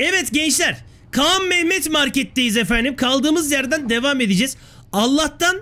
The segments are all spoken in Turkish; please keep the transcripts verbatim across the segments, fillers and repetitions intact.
Evet gençler, Kaan Mehmet marketteyiz efendim. Kaldığımız yerden devam edeceğiz. Allah'tan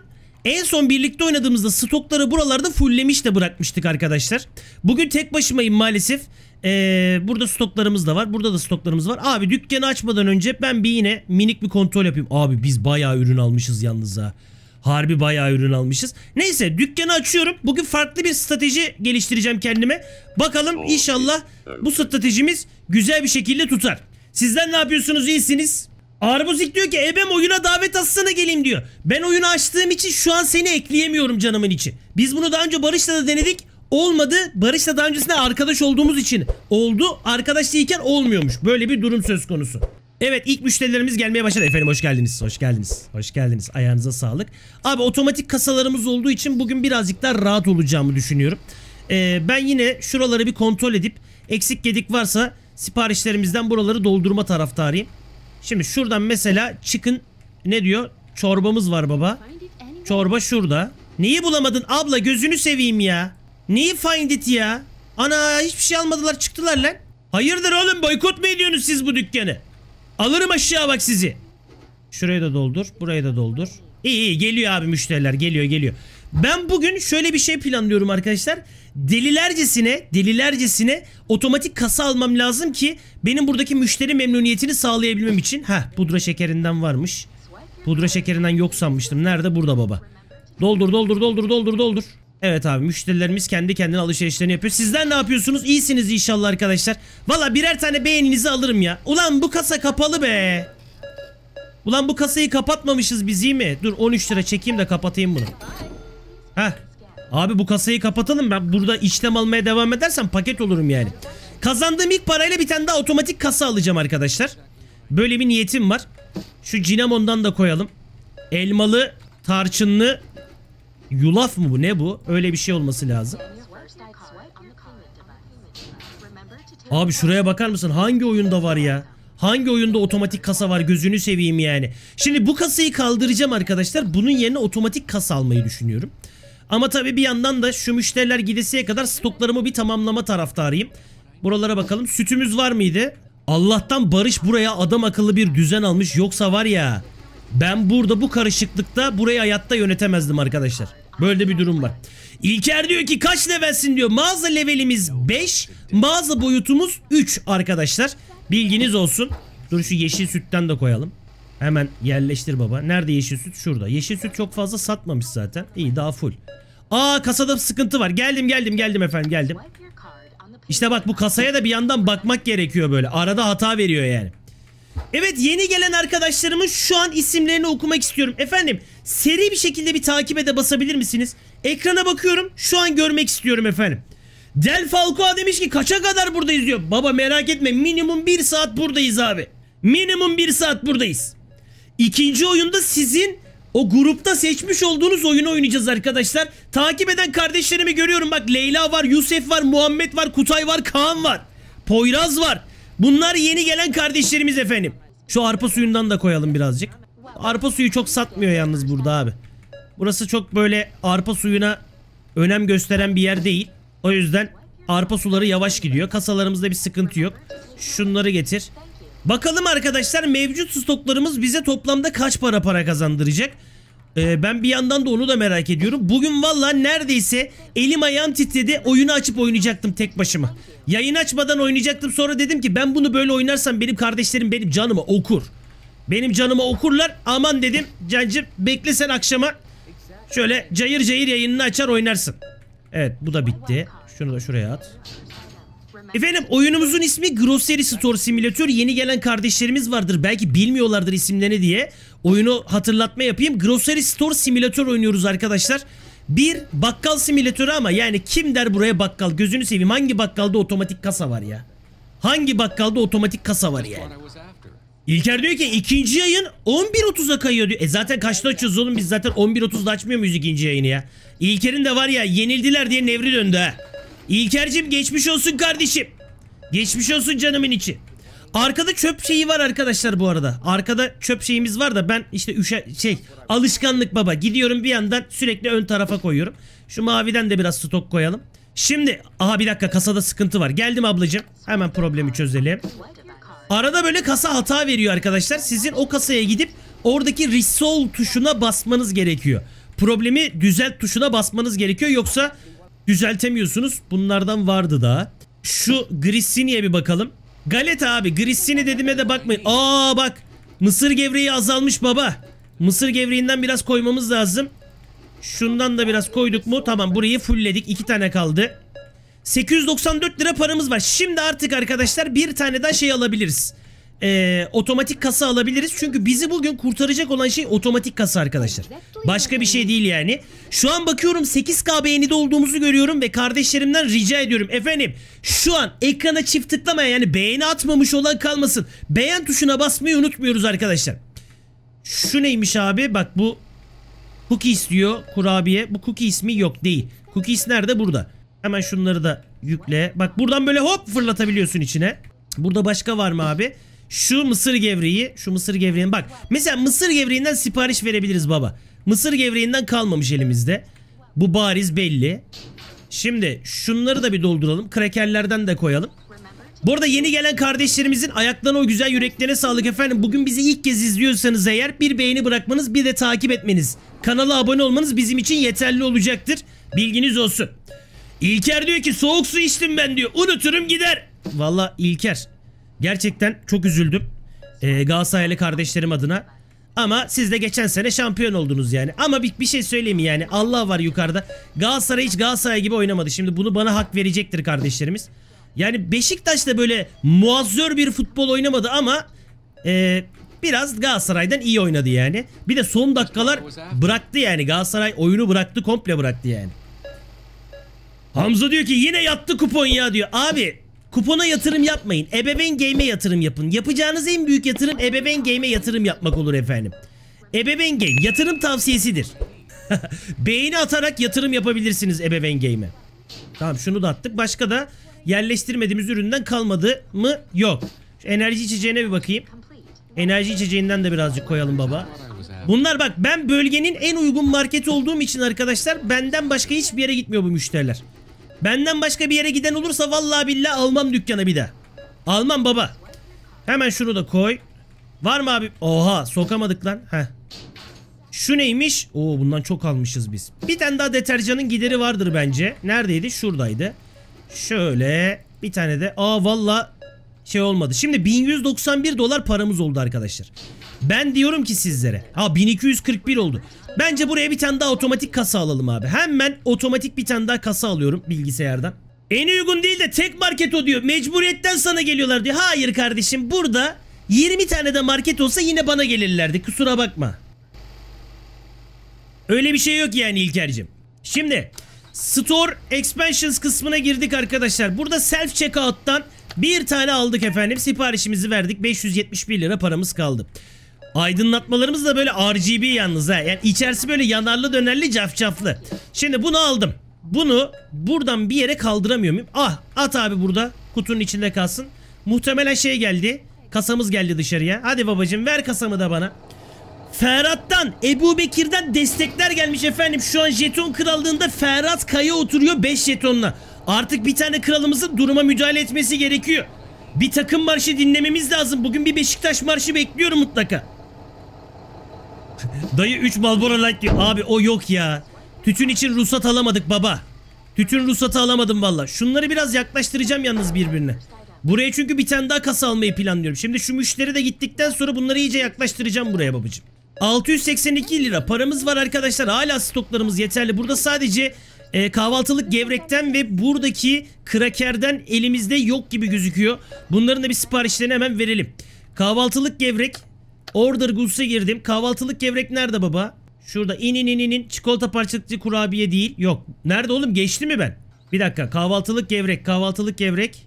en son birlikte oynadığımızda stokları buralarda fulllemiş de bırakmıştık arkadaşlar. Bugün tek başımayım maalesef. Ee, burada stoklarımız da var. Burada da stoklarımız var. Abi dükkanı açmadan önce ben bir yine minik bir kontrol yapayım. Abi biz bayağı ürün almışız yalnız ha. Harbi bayağı ürün almışız. Neyse dükkanı açıyorum. Bugün farklı bir strateji geliştireceğim kendime. Bakalım inşallah bu stratejimiz güzel bir şekilde tutar. Sizler ne yapıyorsunuz, iyisiniz? Arbuzik diyor ki Ebem oyuna davet atsana geleyim diyor. Ben oyunu açtığım için şu an seni ekleyemiyorum canımın içi. Biz bunu daha önce Barış'la da denedik. Olmadı. Barış'la daha öncesinde arkadaş olduğumuz için oldu. Arkadaş değilken olmuyormuş. Böyle bir durum söz konusu. Evet ilk müşterilerimiz gelmeye başladı. Efendim hoş geldiniz. Hoş geldiniz. Hoş geldiniz. Ayağınıza sağlık. Abi otomatik kasalarımız olduğu için bugün birazcık daha rahat olacağımı düşünüyorum. Ee, ben yine şuraları bir kontrol edip eksik gedik varsa siparişlerimizden buraları doldurma taraftarıyım. Şimdi şuradan mesela çıkın. Ne diyor? Çorbamız var baba. Çorba şurada. Neyi bulamadın abla, gözünü seveyim ya. Neyi find it ya? Ana hiçbir şey almadılar, çıktılar lan. Hayırdır oğlum, boykot mu ediyorsunuz siz bu dükkanı? Alırım aşağı bak sizi. Şurayı da doldur, burayı da doldur. İyi iyi geliyor abi, müşteriler geliyor geliyor. Ben bugün şöyle bir şey planlıyorum arkadaşlar. Delilercesine, delilercesine otomatik kasa almam lazım ki benim buradaki müşteri memnuniyetini sağlayabilmem için. Heh, pudra şekerinden varmış. Pudra şekerinden yok sanmıştım. Nerede? Burada baba. Doldur doldur doldur doldur doldur. Evet abi müşterilerimiz kendi kendine alışverişlerini yapıyor. Sizler ne yapıyorsunuz? İyisiniz inşallah arkadaşlar. Valla birer tane beğeninizi alırım ya. Ulan bu kasa kapalı be. Ulan bu kasayı kapatmamışız biz, iyi mi? Dur on üç lira çekeyim de kapatayım bunu. Heh. Abi bu kasayı kapatalım. Ben burada işlem almaya devam edersem paket olurum yani. Kazandığım ilk parayla bir tane daha otomatik kasa alacağım arkadaşlar. Böyle bir niyetim var. Şu cinamondan da koyalım. Elmalı, tarçınlı. Yulaf mı bu, ne bu? Öyle bir şey olması lazım. Abi şuraya bakar mısın? Hangi oyunda var ya? Hangi oyunda otomatik kasa var? Gözünü seveyim yani. Şimdi bu kasayı kaldıracağım arkadaşlar. Bunun yerine otomatik kasa almayı düşünüyorum. Ama tabii bir yandan da şu müşteriler gidesiye kadar stoklarımı bir tamamlama taraftarıyım. Buralara bakalım. Sütümüz var mıydı? Allah'tan Barış buraya adam akıllı bir düzen almış. Yoksa var ya... Ben burada bu karışıklıkta burayı hayatta yönetemezdim arkadaşlar. Böyle bir durum var. İlker diyor ki kaç levelsin diyor. Mağaza levelimiz beş. Mağaza boyutumuz üç arkadaşlar. Bilginiz olsun. Dur şu yeşil sütten de koyalım. Hemen yerleştir baba. Nerede yeşil süt? Şurada. Yeşil süt çok fazla satmamış zaten. İyi, daha full. Aa kasada sıkıntı var. Geldim geldim geldim efendim geldim. İşte bak bu kasaya da bir yandan bakmak gerekiyor böyle. Arada hata veriyor yani. Evet yeni gelen arkadaşlarımın şu an isimlerini okumak istiyorum. Efendim seri bir şekilde bir takibe de basabilir misiniz? Ekrana bakıyorum, şu an görmek istiyorum efendim. Del Falco demiş ki kaça kadar buradayız diyor. Baba merak etme, minimum bir saat buradayız abi. Minimum bir saat buradayız. İkinci oyunda sizin o grupta seçmiş olduğunuz oyunu oynayacağız arkadaşlar. Takip eden kardeşlerimi görüyorum. Bak Leyla var, Yusuf var, Muhammed var, Kutay var, Kaan var, Poyraz var. Bunlar yeni gelen kardeşlerimiz efendim. Şu arpa suyundan da koyalım birazcık. Arpa suyu çok satmıyor yalnız burada abi. Burası çok böyle arpa suyuna önem gösteren bir yer değil. O yüzden arpa suları yavaş gidiyor. Kasalarımızda bir sıkıntı yok. Şunları getir. Bakalım arkadaşlar mevcut stoklarımız bize toplamda kaç para para kazandıracak? Ee, ben bir yandan da onu da merak ediyorum. Bugün valla neredeyse elim ayağım titredi. Oyunu açıp oynayacaktım tek başıma. Yayın açmadan oynayacaktım. Sonra dedim ki ben bunu böyle oynarsam benim kardeşlerim benim canıma okur. Benim canıma okurlar. Aman dedim Cancım, bekle sen akşama. Şöyle cayır cayır yayınını açar oynarsın. Evet bu da bitti. Şunu da şuraya at. Efendim oyunumuzun ismi Grocery Store Simulator. Yeni gelen kardeşlerimiz vardır. Belki bilmiyorlardır isimlerini diye. Oyunu hatırlatma yapayım. Grocery Store Simulator oynuyoruz arkadaşlar. Bir bakkal simülatörü ama yani kim der buraya bakkal? Gözünü seveyim. Hangi bakkalda otomatik kasa var ya? Hangi bakkalda otomatik kasa var yani? İlker diyor ki ikinci yayın on bir otuza kayıyor diyor. E zaten kaçta açıyoruz oğlum? Biz zaten on bir otuzda açmıyor muyuz ikinci yayını ya? İlker'in de var ya, yenildiler diye nevri döndü ha. İlker'cim geçmiş olsun kardeşim. Geçmiş olsun canımın içi. Arkada çöp şeyi var arkadaşlar bu arada. Arkada çöp şeyimiz var da ben işte üşe, şey alışkanlık baba. Gidiyorum bir yandan sürekli ön tarafa koyuyorum. Şu maviden de biraz stok koyalım. Şimdi aha bir dakika kasada sıkıntı var. Geldim ablacığım. Hemen problemi çözelim. Arada böyle kasa hata veriyor arkadaşlar. Sizin o kasaya gidip oradaki resolve tuşuna basmanız gerekiyor. Problemi düzelt tuşuna basmanız gerekiyor. Yoksa düzeltemiyorsunuz. Bunlardan vardı daha. Şu grissiniye bir bakalım. Galeta abi, grissini dediğime de bakmayın. Aa bak, mısır gevreği azalmış baba. Mısır gevreğinden biraz koymamız lazım. Şundan da biraz koyduk mu? Tamam, burayı fullledik. iki tane kaldı. sekiz yüz doksan dört lira paramız var. Şimdi artık arkadaşlar bir tane daha şey alabiliriz. Ee, otomatik kasa alabiliriz. Çünkü bizi bugün kurtaracak olan şey otomatik kasa arkadaşlar. Başka bir şey değil yani. Şu an bakıyorum sekiz K beğenide olduğumuzu görüyorum ve kardeşlerimden rica ediyorum. Efendim şu an ekrana çift tıklamaya, yani beğeni atmamış olan kalmasın. Beğen tuşuna basmayı unutmuyoruz arkadaşlar. Şu neymiş abi? Bak bu cookie istiyor, kurabiye. Bu cookie ismi yok değil. Cookies nerede? Burada. Hemen şunları da yükle. Bak buradan böyle hop fırlatabiliyorsun içine. Burada başka var mı abi? Şu mısır gevreği. Şu mısır gevreğini bak. Mesela mısır gevreğinden sipariş verebiliriz baba. Mısır gevreğinden kalmamış elimizde. Bu bariz belli. Şimdi şunları da bir dolduralım. Krakerlerden de koyalım. Bu arada yeni gelen kardeşlerimizin ayaklarına, o güzel yüreklerine sağlık efendim. Bugün bizi ilk kez izliyorsanız eğer bir beğeni bırakmanız, bir de takip etmeniz, kanala abone olmanız bizim için yeterli olacaktır. Bilginiz olsun. İlker diyor ki soğuk su içtim ben diyor. Unuturum gider. Valla İlker, gerçekten çok üzüldüm ee, Galatasaraylı kardeşlerim adına. Ama siz de geçen sene şampiyon oldunuz yani. Ama bir, bir şey söyleyeyim mi yani, Allah var yukarıda. Galatasaray hiç Galatasaray gibi oynamadı. Şimdi bunu bana hak verecektir kardeşlerimiz. Yani Beşiktaş da böyle muazzör bir futbol oynamadı ama e, biraz Galatasaray'dan iyi oynadı yani. Bir de son dakikalar bıraktı yani. Galatasaray oyunu bıraktı, komple bıraktı yani. Hamza diyor ki yine yattı kupon ya diyor. Abi kupona yatırım yapmayın. Ebeveyn Game'e yatırım yapın. Yapacağınız en büyük yatırım Ebeveyn Game'e yatırım yapmak olur efendim. Ebeveyn Game yatırım tavsiyesidir. Beğeni atarak yatırım yapabilirsiniz Ebeveyn Game'e. Tamam, şunu da attık. Başka da yerleştirmediğimiz üründen kalmadı mı? Yok. Şu enerji içeceğine bir bakayım. Enerji içeceğinden de birazcık koyalım baba. Bunlar bak, ben bölgenin en uygun marketi olduğum için arkadaşlar benden başka hiçbir yere gitmiyor bu müşteriler. Benden başka bir yere giden olursa vallahi billahi almam dükkana bir daha. Almam baba. Hemen şunu da koy. Var mı abi? Oha, sokamadık lan. Heh. Şu neymiş? Oo, bundan çok almışız biz. Bir tane daha deterjanın gideri vardır bence. Neredeydi? Şuradaydı. Şöyle bir tane de. Aa valla şey olmadı. Şimdi bin yüz doksan bir dolar paramız oldu arkadaşlar. Ben diyorum ki sizlere. Ha, bin iki yüz kırk bir oldu. Bence buraya bir tane daha otomatik kasa alalım abi. Hemen otomatik bir tane daha kasa alıyorum bilgisayardan. En uygun değil de tek market o diyor. Mecburiyetten sana geliyorlar diyor. Hayır kardeşim, burada yirmi tane de market olsa yine bana gelirlerdi. Kusura bakma. Öyle bir şey yok yani İlker'cim. Şimdi Store Expansions kısmına girdik arkadaşlar. Burada self checkout'tan bir tane aldık efendim. Siparişimizi verdik. beş yüz yetmiş bir lira paramız kaldı. Aydınlatmalarımız da böyle R G B yalnız ha. Yani içerisi böyle yanarlı dönerli cafcaflı. Şimdi bunu aldım. Bunu buradan bir yere kaldıramıyor muyum? Ah, at abi burada. Kutunun içinde kalsın. Muhtemelen şey geldi. Kasamız geldi dışarıya. Hadi babacığım, ver kasamı da bana. Ferhat'tan, Ebu Bekir'den destekler gelmiş efendim. Şu an jeton krallığında Ferhat Kaya oturuyor beş jetonla. Artık bir tane kralımızın duruma müdahale etmesi gerekiyor. Bir takım marşı dinlememiz lazım. Bugün bir Beşiktaş marşı bekliyorum mutlaka. Dayı üç Marlboro Light diyor. Abi o yok ya. Tütün için ruhsat alamadık baba. Tütün ruhsatı alamadım valla. Şunları biraz yaklaştıracağım yalnız birbirine. Buraya çünkü bir tane daha kasa almayı planlıyorum. Şimdi şu müşteri de gittikten sonra bunları iyice yaklaştıracağım buraya babacığım. altı yüz seksen iki lira paramız var arkadaşlar. Hala stoklarımız yeterli. Burada sadece e, kahvaltılık gevrekten ve buradaki krakerden elimizde yok gibi gözüküyor. Bunların da bir siparişlerini hemen verelim. Kahvaltılık gevrek. Order Goose'a girdim. Kahvaltılık gevrek nerede baba? Şurada. İn in in in. Çikolata parçacıklı kurabiye değil. Yok. Nerede oğlum? Geçti mi ben? Bir dakika. Kahvaltılık gevrek. Kahvaltılık gevrek.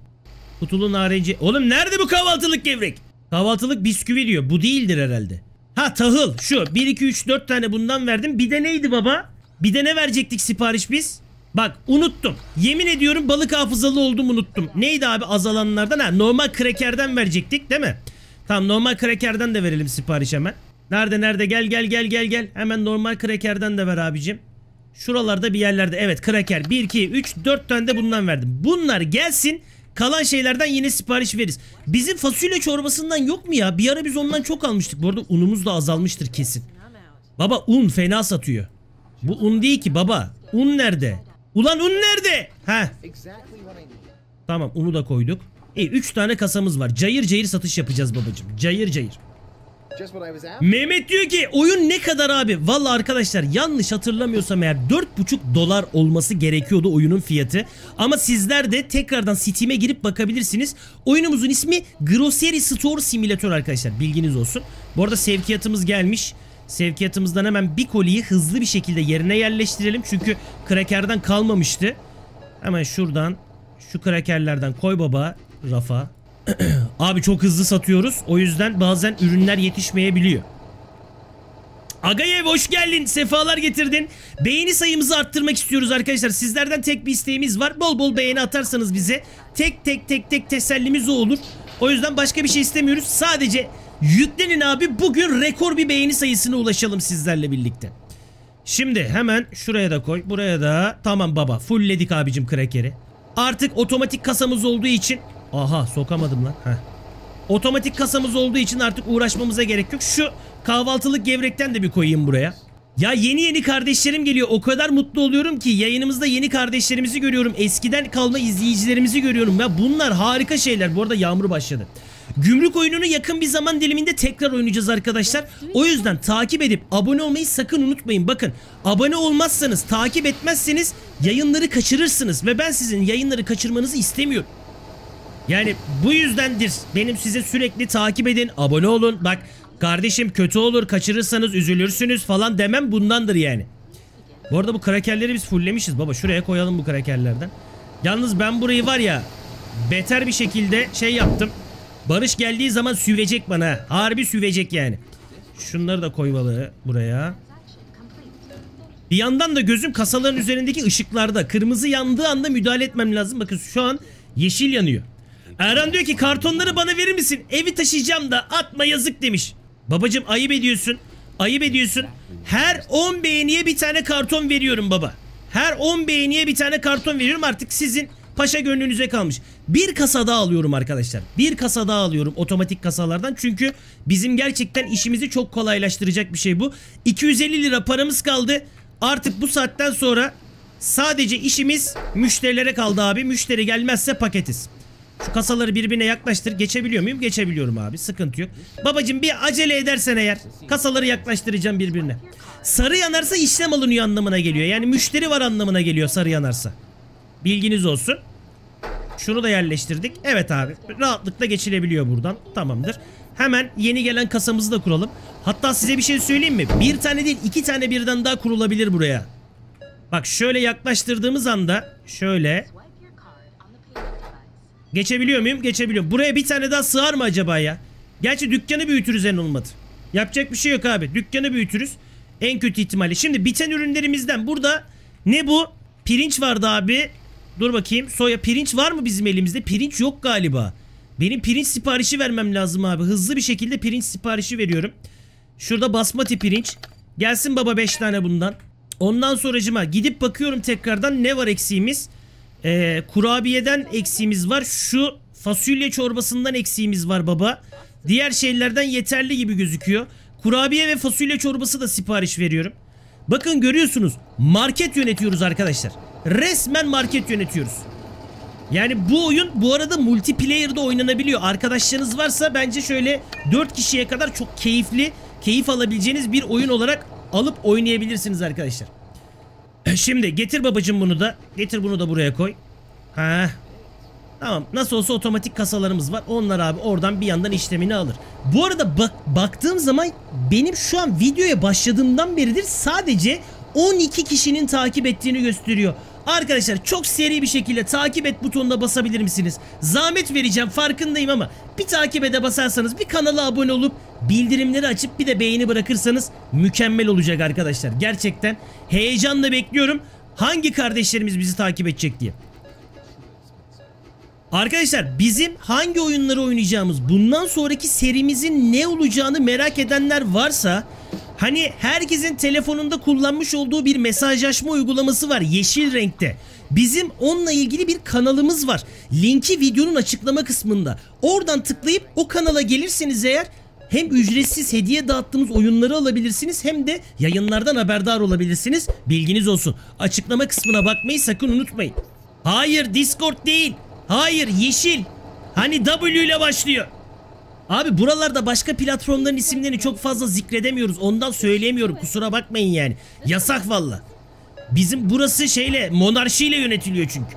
Kutulu narenci. Oğlum nerede bu kahvaltılık gevrek? Kahvaltılık bisküvi diyor. Bu değildir herhalde. Ha, tahıl şu. bir iki üç dört tane bundan verdim. Bir de neydi baba? Bir de ne verecektik sipariş biz? Bak unuttum. Yemin ediyorum balık hafızalı oldum, unuttum. Neydi abi azalanlardan? Ha, normal krakerden verecektik değil mi? Tamam, normal krakerden de verelim sipariş hemen. Nerede nerede? Gel gel gel gel gel. Hemen normal krakerden de ver abicim. Şuralarda bir yerlerde. Evet kraker. bir iki üç dört tane de bundan verdim. Bunlar gelsin. Kalan şeylerden yine sipariş veririz. Bizim fasulye çorbasından yok mu ya? Bir ara biz ondan çok almıştık. Bu arada unumuz da azalmıştır kesin. Baba un fena satıyor. Bu un değil ki baba. Un nerede? Ulan un nerede? Heh. Tamam unu da koyduk. E üç tane kasamız var. Cayır cayır satış yapacağız babacığım. Cayır cayır. Mehmet diyor ki oyun ne kadar abi? Vallahi arkadaşlar yanlış hatırlamıyorsam eğer dört buçuk dolar olması gerekiyordu oyunun fiyatı. Ama sizler de tekrardan Steam'e girip bakabilirsiniz. Oyunumuzun ismi Grocery Store Simulator arkadaşlar. Bilginiz olsun. Bu arada sevkiyatımız gelmiş. Sevkiyatımızdan hemen bir koliyi hızlı bir şekilde yerine yerleştirelim. Çünkü krakerden kalmamıştı. Hemen şuradan şu krakerlerden koy baba rafa. Abi çok hızlı satıyoruz. O yüzden bazen ürünler yetişmeyebiliyor. Agayev hoş geldin. Sefalar getirdin. Beğeni sayımızı arttırmak istiyoruz arkadaşlar. Sizlerden tek bir isteğimiz var. Bol bol beğeni atarsanız bize tek tek tek tek tesellimiz o olur. O yüzden başka bir şey istemiyoruz. Sadece yüklenin abi. Bugün rekor bir beğeni sayısına ulaşalım sizlerle birlikte. Şimdi hemen şuraya da koy. Buraya da. Tamam baba. Fullledik abicim krakeri. Artık otomatik kasamız olduğu için. Aha sokamadım lan. Heh. Otomatik kasamız olduğu için artık uğraşmamıza gerek yok. Şu kahvaltılık gevrekten de bir koyayım buraya. Ya yeni yeni kardeşlerim geliyor. O kadar mutlu oluyorum ki yayınımızda yeni kardeşlerimizi görüyorum. Eskiden kalma izleyicilerimizi görüyorum. Ya bunlar harika şeyler. Bu arada yağmur başladı. Gümrük oyununu yakın bir zaman diliminde tekrar oynayacağız arkadaşlar. O yüzden takip edip abone olmayı sakın unutmayın. Bakın abone olmazsanız, takip etmezseniz yayınları kaçırırsınız. Ve ben sizin yayınları kaçırmanızı istemiyorum. Yani bu yüzdendir. Benim size sürekli takip edin, abone olun. Bak kardeşim kötü olur, kaçırırsanız üzülürsünüz falan demem bundandır yani. Bu arada bu krakerleri biz fulllemişiz baba. Şuraya koyalım bu krakerlerden. Yalnız ben burayı var ya beter bir şekilde şey yaptım. Barış geldiği zaman süvecek bana. Harbi süvecek yani. Şunları da koymalı buraya. Bir yandan da gözüm kasaların üzerindeki ışıklarda. Kırmızı yandığı anda müdahale etmem lazım. Bakın şu an yeşil yanıyor. Erhan diyor ki kartonları bana verir misin? Evi taşıyacağım da atma yazık demiş. Babacım ayıp ediyorsun. Ayıp ediyorsun. Her on beğeniye bir tane karton veriyorum baba. Her on beğeniye bir tane karton veriyorum. Artık sizin paşa gönlünüze kalmış. Bir kasa daha alıyorum arkadaşlar. Bir kasa daha alıyorum otomatik kasalardan. Çünkü bizim gerçekten işimizi çok kolaylaştıracak bir şey bu. iki yüz elli lira paramız kaldı. Artık bu saatten sonra sadece işimiz müşterilere kaldı abi. Müşteri gelmezse paketiz. Şu kasaları birbirine yaklaştır. Geçebiliyor muyum? Geçebiliyorum abi. Sıkıntı yok. Babacım bir acele edersen eğer kasaları yaklaştıracağım birbirine. Sarı yanarsa işlem alınıyor anlamına geliyor. Yani müşteri var anlamına geliyor sarı yanarsa. Bilginiz olsun. Şunu da yerleştirdik. Evet abi. Rahatlıkla geçilebiliyor buradan. Tamamdır. Hemen yeni gelen kasamızı da kuralım. Hatta size bir şey söyleyeyim mi? Bir tane değil iki tane birden daha kurulabilir buraya. Bak şöyle yaklaştırdığımız anda şöyle... Geçebiliyor muyum? Geçebiliyorum. Buraya bir tane daha sığar mı acaba ya? Gerçi dükkanı büyütürüz en olmadı. Yapacak bir şey yok abi. Dükkanı büyütürüz. En kötü ihtimalle. Şimdi biten ürünlerimizden burada ne bu? Pirinç vardı abi. Dur bakayım. Soya pirinç var mı bizim elimizde? Pirinç yok galiba. Benim pirinç siparişi vermem lazım abi. Hızlı bir şekilde pirinç siparişi veriyorum. Şurada basmati pirinç. Gelsin baba beş tane bundan. Ondan sonracıma gidip bakıyorum tekrardan ne var eksiğimiz? Ee, kurabiyeden eksiğimiz var. Şu fasulye çorbasından eksiğimiz var baba. Diğer şeylerden yeterli gibi gözüküyor. Kurabiye ve fasulye çorbası da sipariş veriyorum. Bakın görüyorsunuz, market yönetiyoruz arkadaşlar. Resmen market yönetiyoruz. Yani bu oyun bu arada multiplayer'da oynanabiliyor. Arkadaşlarınız varsa bence şöyle dört kişiye kadar çok keyifli, keyif alabileceğiniz bir oyun olarak alıp oynayabilirsiniz arkadaşlar. Şimdi getir babacığım bunu da. Getir bunu da buraya koy. Ha. Tamam. Nasıl olsa otomatik kasalarımız var. Onlar abi oradan bir yandan işlemini alır. Bu arada bak baktığım zaman benim şu an videoya başladığımdan beridir sadece on iki kişinin takip ettiğini gösteriyor. Arkadaşlar çok seri bir şekilde takip et butonuna basabilir misiniz? Zahmet vereceğim farkındayım ama bir takip ede basarsanız, bir kanala abone olup bildirimleri açıp bir de beğeni bırakırsanız mükemmel olacak arkadaşlar. Gerçekten heyecanla bekliyorum hangi kardeşlerimiz bizi takip edecek diye. Arkadaşlar bizim hangi oyunları oynayacağımız, bundan sonraki serimizin ne olacağını merak edenler varsa... Hani herkesin telefonunda kullanmış olduğu bir mesajlaşma uygulaması var yeşil renkte. Bizim onunla ilgili bir kanalımız var. Linki videonun açıklama kısmında. Oradan tıklayıp o kanala gelirseniz eğer hem ücretsiz hediye dağıttığımız oyunları alabilirsiniz hem de yayınlardan haberdar olabilirsiniz. Bilginiz olsun. Açıklama kısmına bakmayı sakın unutmayın. Hayır, Discord değil. Hayır, yeşil. Hani W ile başlıyor. Abi buralarda başka platformların isimlerini çok fazla zikredemiyoruz. Ondan söyleyemiyorum. Kusura bakmayın yani. Yasak valla. Bizim burası şeyle, monarşiyle yönetiliyor çünkü.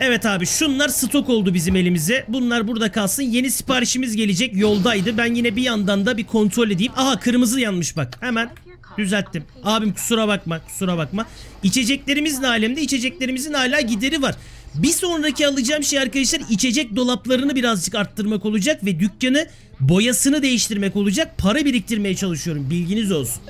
Evet abi, şunlar stok oldu bizim elimize. Bunlar burada kalsın. Yeni siparişimiz gelecek. Yoldaydı. Ben yine bir yandan da bir kontrol edeyim. Aha, kırmızı yanmış bak. Hemen düzelttim. Abim kusura bakma. Kusura bakma. İçeceklerimiz ne alemde? İçeceklerimizin hala gideri var. Bir sonraki alacağım şey arkadaşlar, içecek dolaplarını birazcık arttırmak olacak ve dükkanı boyasını değiştirmek olacak. Para biriktirmeye çalışıyorum. Bilginiz olsun.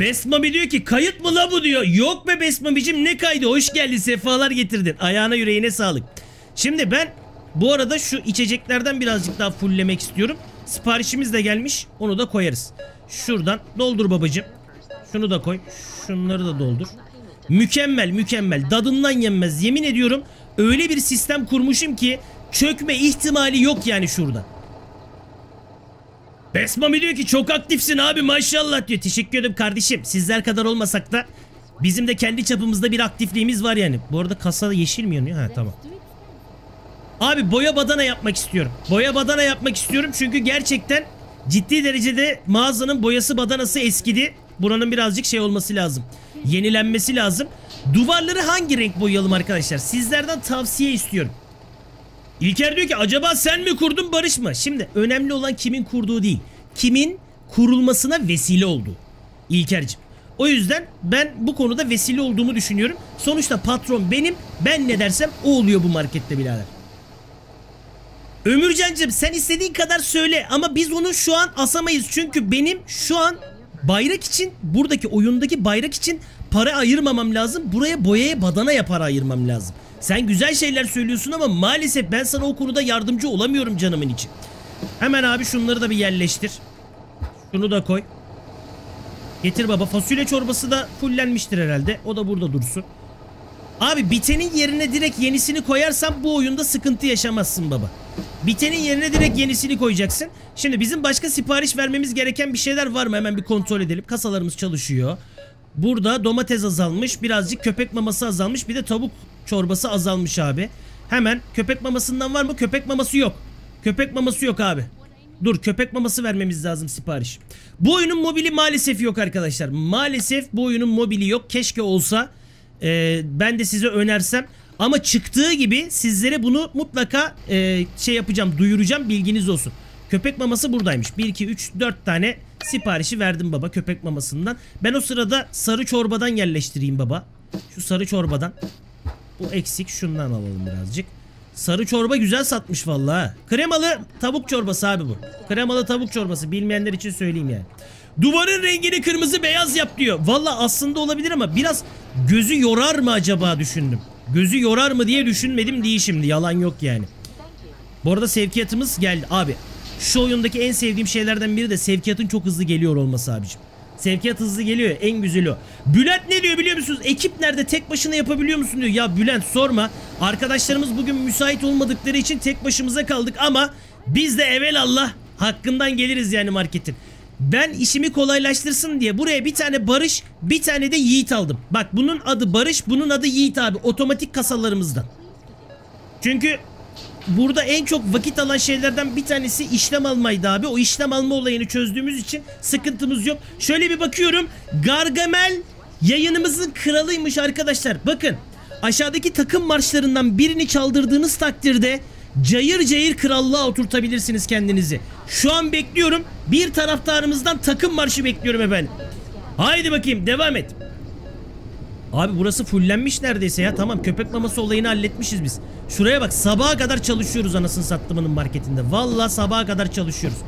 Besmami diyor ki kayıt mı la bu diyor. Yok be Besmami'cim, ne kaydı, hoş geldin, sefalar getirdin, ayağına yüreğine sağlık. Şimdi ben bu arada şu içeceklerden birazcık daha fulllemek istiyorum. Siparişimiz de gelmiş, onu da koyarız. Şuradan doldur babacığım. Şunu da koy, şunları da doldur. Mükemmel mükemmel, dadından yenmez, yemin ediyorum. Öyle bir sistem kurmuşum ki çökme ihtimali yok yani şurada. Besmami diyor ki çok aktifsin abi maşallah diyor. Teşekkür ederim kardeşim. Sizler kadar olmasak da bizim de kendi çapımızda bir aktifliğimiz var yani. Bu arada kasa yeşil mi yanıyor? Ha tamam. Abi boya badana yapmak istiyorum. Boya badana yapmak istiyorum çünkü gerçekten ciddi derecede mağazanın boyası badanası eskidi. Buranın birazcık şey olması lazım. Yenilenmesi lazım. Duvarları hangi renk boyayalım arkadaşlar? Sizlerden tavsiye istiyorum. İlker diyor ki acaba sen mi kurdun Barış mı? Şimdi önemli olan kimin kurduğu değil. Kimin kurulmasına vesile olduğu. İlker'cim. O yüzden ben bu konuda vesile olduğumu düşünüyorum. Sonuçta patron benim. Ben ne dersem o oluyor bu markette birader. Ömürcan'cım sen istediğin kadar söyle ama biz onu şu an asamayız. Çünkü benim şu an bayrak için, buradaki oyundaki bayrak için para ayırmamam lazım. Buraya boyaya badanaya para ayırmam lazım. Sen güzel şeyler söylüyorsun ama maalesef ben sana o konuda yardımcı olamıyorum canımın için. Hemen abi şunları da bir yerleştir. Şunu da koy. Getir baba. Fasulye çorbası da fullenmiştir herhalde. O da burada dursun. Abi bitenin yerine direkt yenisini koyarsan bu oyunda sıkıntı yaşamazsın baba. Bitenin yerine direkt yenisini koyacaksın. Şimdi bizim başka sipariş vermemiz gereken bir şeyler var mı? Hemen bir kontrol edelim. Kasalarımız çalışıyor. Burada domates azalmış. Birazcık köpek maması azalmış. Bir de tavuk çorbası azalmış abi. Hemen köpek mamasından var mı? Köpek maması yok. Köpek maması yok abi. Dur, köpek maması vermemiz lazım sipariş. Bu oyunun mobili maalesef yok arkadaşlar. Maalesef bu oyunun mobili yok. Keşke olsa. Ee, ben de size önersem. Ama çıktığı gibi sizlere bunu mutlaka e, şey yapacağım, duyuracağım, bilginiz olsun. Köpek maması buradaymış. bir, iki, üç, dört tane siparişi verdim baba köpek mamasından. Ben o sırada sarı çorbadan yerleştireyim baba. Şu sarı çorbadan. Bu eksik, şundan alalım birazcık. Sarı çorba güzel satmış vallahi. Kremalı tavuk çorbası abi bu. Kremalı tavuk çorbası, bilmeyenler için söyleyeyim yani. Duvarın rengini kırmızı beyaz yap diyor. Vallahi aslında olabilir ama biraz gözü yorar mı acaba düşündüm. Gözü yorar mı diye düşünmedim diye şimdi. Yalan yok yani. Bu arada sevkiyatımız geldi abi. Şu oyundaki en sevdiğim şeylerden biri de sevkiyatın çok hızlı geliyor olması abicim. Sevkiyat hızlı geliyor, en güzeli o. Bülent ne diyor biliyor musunuz? Ekip nerede, tek başına yapabiliyor musun diyor. Ya Bülent sorma. Arkadaşlarımız bugün müsait olmadıkları için tek başımıza kaldık ama biz de evelallah hakkından geliriz yani marketin. Ben işimi kolaylaştırsın diye buraya bir tane Barış, bir tane de Yiğit aldım. Bak bunun adı Barış, bunun adı Yiğit abi. Otomatik kasalarımızdan. Çünkü burada en çok vakit alan şeylerden bir tanesi işlem almaydı abi. O işlem alma olayını çözdüğümüz için sıkıntımız yok. Şöyle bir bakıyorum. Gargamel yayınımızın kralıymış arkadaşlar. Bakın aşağıdaki takım marşlarından birini çaldırdığınız takdirde cayır cayır krallığa oturtabilirsiniz kendinizi. Şu an bekliyorum. Bir taraftarımızdan takım marşı bekliyorum efendim. Haydi bakayım, devam et. Abi burası fullenmiş neredeyse ya. Tamam, köpek maması olayını halletmişiz biz. Şuraya bak, sabaha kadar çalışıyoruz anasını sattımının marketinde. Vallahi sabaha kadar çalışıyoruz.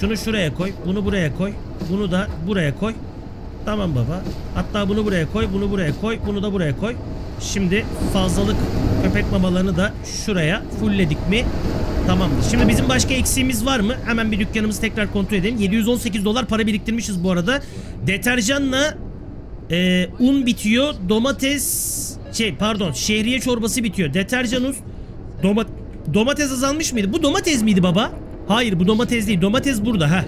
Şunu şuraya koy, bunu buraya koy, bunu da buraya koy. Tamam baba. Hatta bunu buraya koy, bunu buraya koy, bunu da buraya koy. Şimdi fazlalık köpek mamalarını da şuraya fullledik mi? Tamamdır. Şimdi bizim başka eksiğimiz var mı? Hemen bir dükkanımızı tekrar kontrol edelim. yedi yüz on sekiz dolar para biriktirmişiz bu arada. Deterjanla e, un bitiyor. Domates şey pardon şehriye çorbası bitiyor. Deterjan uz. Doma, domates azalmış mıydı? Bu domates miydi baba? Hayır bu domates değil. Domates burada. Heh.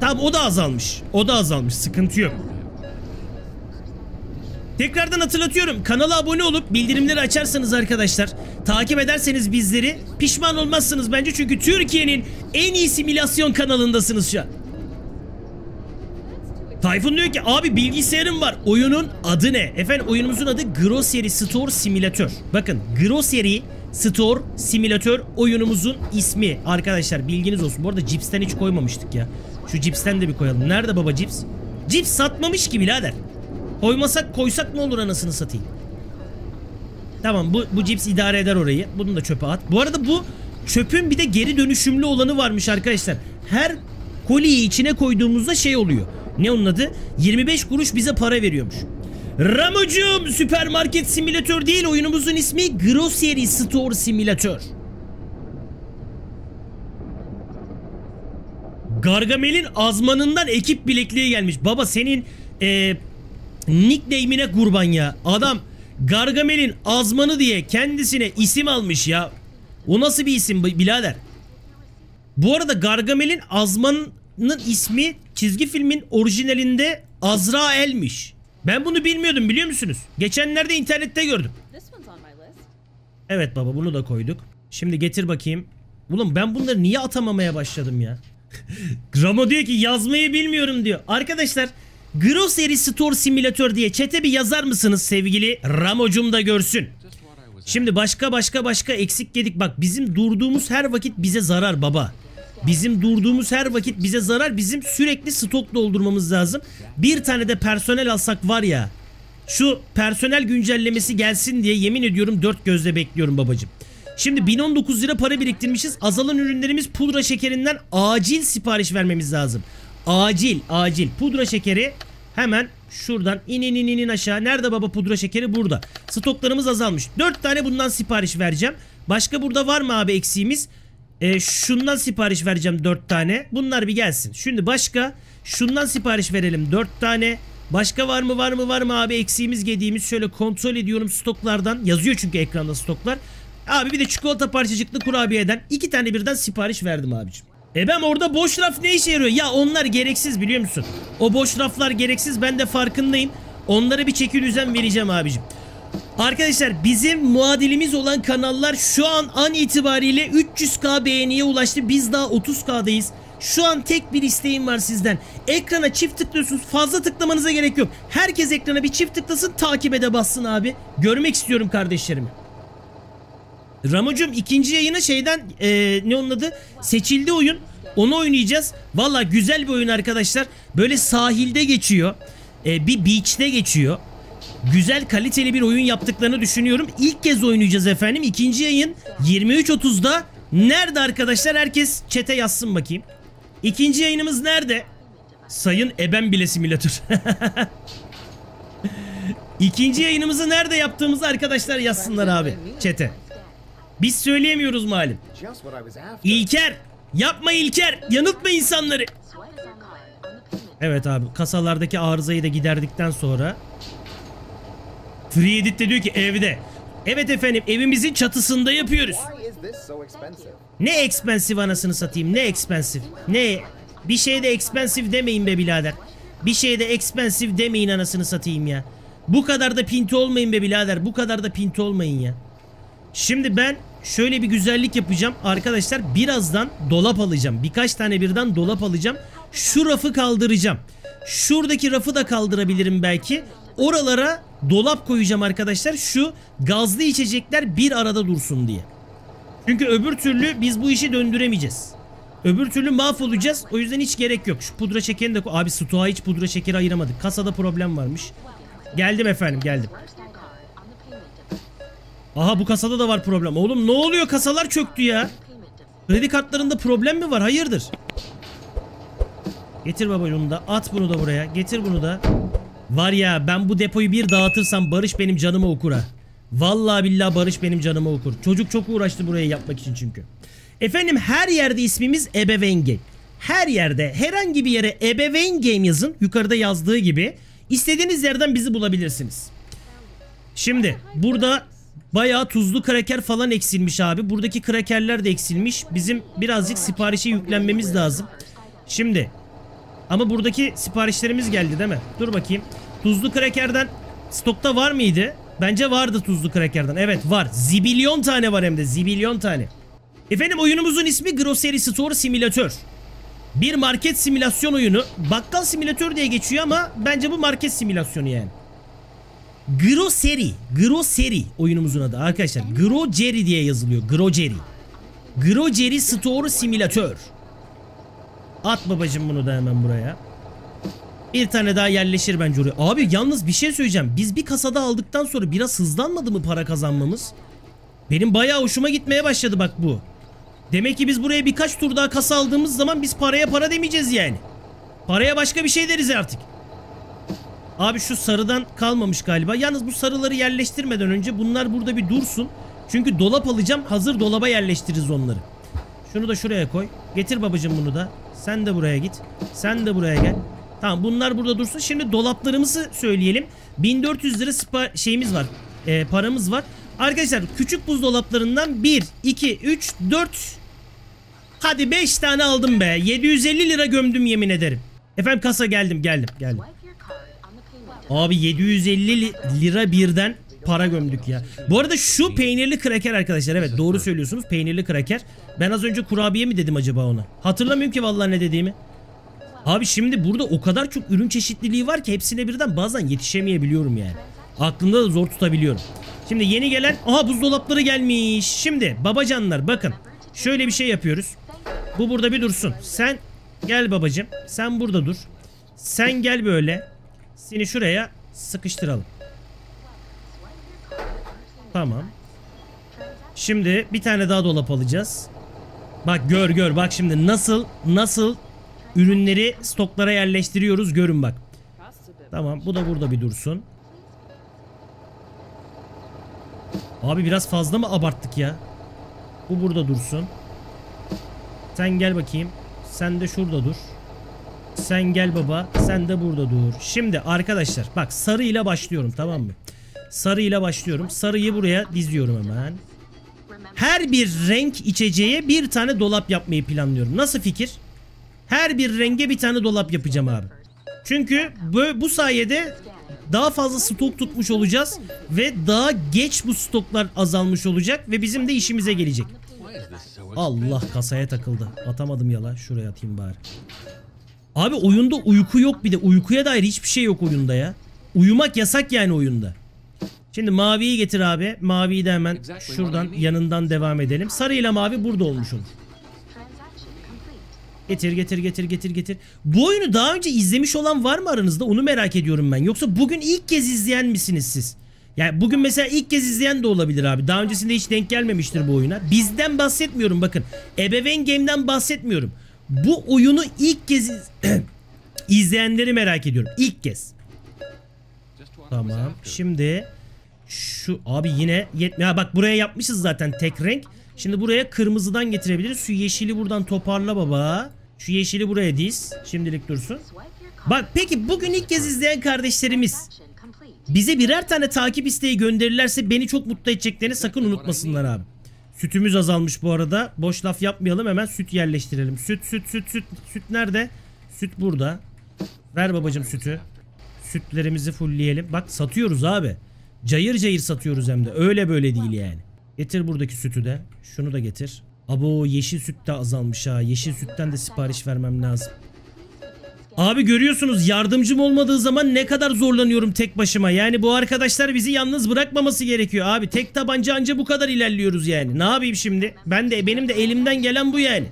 Tamam o da azalmış. O da azalmış. Sıkıntı yok. Tekrardan hatırlatıyorum. Kanala abone olup bildirimleri açarsanız arkadaşlar, takip ederseniz bizleri pişman olmazsınız bence. Çünkü Türkiye'nin en iyi simülasyon kanalındasınız şu an. Tayfun diyor ki abi bilgisayarım var. Oyunun adı ne? Efendim oyunumuzun adı Grocery Store Simulator. Bakın Grocery Store Simulator oyunumuzun ismi. Arkadaşlar bilginiz olsun. Bu arada cipsten hiç koymamıştık ya. Şu cipsten de bir koyalım. Nerede baba cips? Cips satmamış ki birader. Koymasak koysak ne olur anasını satayım. Tamam bu, bu cips idare eder orayı. Bunu da çöpe at. Bu arada bu çöpün bir de geri dönüşümlü olanı varmış arkadaşlar. Her koliyi içine koyduğumuzda şey oluyor. Ne onun adı? yirmi beş kuruş bize para veriyormuş. Ramucum süpermarket simülatör değil oyunumuzun ismi Grocery Store Simülatör. Gargamel'in azmanından ekip bilekliğe gelmiş. Baba senin eee nickname'ine kurban ya. Adam Gargamel'in azmanı diye kendisine isim almış ya. O nasıl bir isim birader? Bu arada Gargamel'in azmanının ismi çizgi filmin orijinalinde Azrael'miş. Ben bunu bilmiyordum biliyor musunuz? Geçenlerde internette gördüm. Evet baba bunu da koyduk. Şimdi getir bakayım. Ulan ben bunları niye atamamaya başladım ya? Ramo diyor ki yazmayı bilmiyorum diyor. Arkadaşlar Grocery Store Simulator diye chat'e bir yazar mısınız sevgili Ramocum da görsün. Şimdi başka başka başka eksik yedik. Bak bizim durduğumuz her vakit bize zarar baba. Bizim durduğumuz her vakit bize zarar. Bizim sürekli stok doldurmamız lazım. Bir tane de personel alsak var ya. Şu personel güncellemesi gelsin diye yemin ediyorum dört gözle bekliyorum babacım. Şimdi bin on dokuz lira para biriktirmişiz. Azalan ürünlerimiz pudra şekerinden acil sipariş vermemiz lazım. Acil acil pudra şekeri hemen şuradan inin inin in aşağı. Nerede baba pudra şekeri? Burada. Stoklarımız azalmış. dört tane bundan sipariş vereceğim. Başka burada var mı abi eksiğimiz? E, şundan sipariş vereceğim dört tane. Bunlar bir gelsin. Şimdi başka şundan sipariş verelim dört tane. Başka var mı var mı var mı abi eksiğimiz gediğimiz? Şöyle kontrol ediyorum stoklardan. Yazıyor çünkü ekranda stoklar. Abi bir de çikolata parçacıklı kurabiyeden iki tane birden sipariş verdim abicim. E ben orada boş raf ne işe yarıyor? Ya onlar gereksiz biliyor musun? O boş raflar gereksiz, ben de farkındayım. Onlara bir çeki düzen vereceğim abicim. Arkadaşlar bizim muadilimiz olan kanallar şu an an itibariyle üç yüz bin beğeniye ulaştı. Biz daha otuz bindayız. Şu an tek bir isteğim var sizden. Ekrana çift tıklıyorsunuz. Fazla tıklamanıza gerek yok. Herkes ekrana bir çift tıklasın, takibe de bassın abi. Görmek istiyorum kardeşlerimi. Ramucum ikinci yayına şeyden e, ne onun adı? Seçildi oyun. Onu oynayacağız. Valla güzel bir oyun arkadaşlar. Böyle sahilde geçiyor. E, bir beach'te geçiyor. Güzel kaliteli bir oyun yaptıklarını düşünüyorum. İlk kez oynayacağız efendim. İkinci yayın yirmi üç otuzda. Nerede arkadaşlar? Herkes chat'e yazsın bakayım. İkinci yayınımız nerede? Sayın Eben bile simülatör. İkinci yayınımızı nerede yaptığımızı arkadaşlar yazsınlar abi chat'e. Biz söyleyemiyoruz malum. İlker! Yapma İlker! Yanıltma insanları! Evet abi kasalardaki arızayı da giderdikten sonra... Free Edit de diyor ki evde. Evet efendim evimizin çatısında yapıyoruz. Ne expensive anasını satayım, ne expensive. Ne? Bir şeyde expensive demeyin be birader. Bir şeyde expensive demeyin anasını satayım ya. Bu kadar da pinti olmayın be birader. Bu kadar da pinti olmayın ya. Şimdi ben şöyle bir güzellik yapacağım arkadaşlar. Birazdan dolap alacağım. Birkaç tane birden dolap alacağım. Şu rafı kaldıracağım. Şuradaki rafı da kaldırabilirim belki. Oralara dolap koyacağım arkadaşlar. Şu gazlı içecekler bir arada dursun diye. Çünkü öbür türlü biz bu işi döndüremeyeceğiz. Öbür türlü mahvolacağız. O yüzden hiç gerek yok. Şu pudra şekerini de koy. Abi stoğa hiç pudra şekeri ayıramadık. Kasada problem varmış. Geldim efendim geldim. Aha bu kasada da var problem. Oğlum ne oluyor, kasalar çöktü ya. Kredi kartlarında problem mi var? Hayırdır? Getir baba bunu da. At bunu da buraya. Getir bunu da. Var ya ben bu depoyu bir dağıtırsam Barış benim canıma okur ha. Vallahi billahi Barış benim canıma okur. Çocuk çok uğraştı burayı yapmak için çünkü. Efendim her yerde ismimiz Ebeveyn Game. Her yerde, herhangi bir yere Ebeveyn Game yazın. Yukarıda yazdığı gibi. İstediğiniz yerden bizi bulabilirsiniz. Şimdi burada bayağı tuzlu kraker falan eksilmiş abi. Buradaki krakerler de eksilmiş. Bizim birazcık siparişe yüklenmemiz lazım. Şimdi ama buradaki siparişlerimiz geldi değil mi? Dur bakayım. Tuzlu krakerden stokta var mıydı? Bence vardı tuzlu krakerden. Evet var. Zibilyon tane var hem de. Zibilyon tane. Efendim oyunumuzun ismi Grocery Store Simulator. Bir market simülasyon oyunu. Bakkal simülatör diye geçiyor ama bence bu market simülasyonu yani. Grocery. Grocery oyunumuzun adı arkadaşlar. Grocery diye yazılıyor. Grocery. Grocery Store Simülatör. At babacım bunu da hemen buraya. Bir tane daha yerleşir bence oraya. Abi yalnız bir şey söyleyeceğim. Biz bir kasada aldıktan sonra biraz hızlanmadı mı para kazanmamız? Benim bayağı hoşuma gitmeye başladı bak bu. Demek ki biz buraya birkaç tur daha kasa aldığımız zaman biz paraya para demeyeceğiz yani. Paraya başka bir şey deriz artık. Abi şu sarıdan kalmamış galiba. Yalnız bu sarıları yerleştirmeden önce bunlar burada bir dursun. Çünkü dolap alacağım. Hazır dolaba yerleştiririz onları. Şunu da şuraya koy. Getir babacığım bunu da. Sen de buraya git. Sen de buraya gel. Tamam bunlar burada dursun. Şimdi dolaplarımızı söyleyelim. bin dört yüz lira spa şeyimiz var. E, paramız var. Arkadaşlar küçük buzdolaplarından bir, iki, üç, dört. Hadi beş tane aldım be. yedi yüz elli lira gömdüm yemin ederim. Efendim kasa geldim geldim geldim. Abi yedi yüz elli lira birden para gömdük ya. Bu arada şu peynirli kraker arkadaşlar. Evet doğru söylüyorsunuz, peynirli kraker. Ben az önce kurabiye mi dedim acaba ona? Hatırlamıyorum ki vallahi ne dediğimi. Abi şimdi burada o kadar çok ürün çeşitliliği var ki hepsine birden bazen yetişemeyebiliyorum yani. Aklımda da zor tutabiliyorum. Şimdi yeni gelen... Aha buzdolapları gelmiş. Şimdi babacanlar bakın. Şöyle bir şey yapıyoruz. Bu burada bir dursun. Sen gel babacım. Sen burada dur. Sen gel böyle. Seni şuraya sıkıştıralım. Tamam. Şimdi bir tane daha dolap alacağız. Bak gör gör. Bak şimdi nasıl nasıl ürünleri stoklara yerleştiriyoruz. Görün bak. Tamam bu da burada bir dursun. Abi biraz fazla mı abarttık ya? Bu burada dursun. Sen gel bakayım. Sen de şurada dur. Sen gel baba. Sen de burada dur. Şimdi arkadaşlar bak sarıyla başlıyorum tamam mı? Sarıyla başlıyorum. Sarıyı buraya diziyorum hemen. Her bir renk içeceğe bir tane dolap yapmayı planlıyorum. Nasıl fikir? Her bir renge bir tane dolap yapacağım abi. Çünkü bu, bu sayede daha fazla stok tutmuş olacağız. Ve daha geç bu stoklar azalmış olacak. Ve bizim de işimize gelecek. Allah kasaya takıldı. Atamadım yala. Şuraya atayım bari. Abi oyunda uyku yok bir de. Uykuya dair hiçbir şey yok oyunda ya. Uyumak yasak yani oyunda. Şimdi maviyi getir abi. Maviyi de hemen şuradan yanından devam edelim. Sarıyla mavi burada olmuş olur. Getir getir getir getir getir. Bu oyunu daha önce izlemiş olan var mı aranızda? Onu merak ediyorum ben. Yoksa bugün ilk kez izleyen misiniz siz? Yani bugün mesela ilk kez izleyen de olabilir abi. Daha öncesinde hiç denk gelmemiştir bu oyuna. Bizden bahsetmiyorum bakın. Ebeveyn Game'den bahsetmiyorum. Bu oyunu ilk kez iz izleyenleri merak ediyorum. İlk kez. Tamam. Şimdi şu abi yine yetmiyor. Bak buraya yapmışız zaten tek renk. Şimdi buraya kırmızıdan getirebiliriz. Şu yeşili buradan toparla baba. Şu yeşili buraya diz. Şimdilik dursun. Bak peki bugün ilk kez izleyen kardeşlerimiz bize birer tane takip isteği gönderirlerse beni çok mutlu edeceklerini sakın unutmasınlar abi. Sütümüz azalmış bu arada. Boş laf yapmayalım, hemen süt yerleştirelim. Süt süt süt süt. Süt nerede? Süt burada. Ver babacım sütü. Sütlerimizi fullleyelim. Bak satıyoruz abi. Cayır cayır satıyoruz hem de. Öyle böyle değil yani. Getir buradaki sütü de. Şunu da getir. Abo yeşil süt de azalmış ha. Yeşil sütten de sipariş vermem lazım. Abi görüyorsunuz yardımcım olmadığı zaman ne kadar zorlanıyorum tek başıma. Yani bu arkadaşlar bizi yalnız bırakmaması gerekiyor abi. Tek tabanca anca bu kadar ilerliyoruz yani. Ne yapayım şimdi? Ben de benim de elimden gelen bu yani.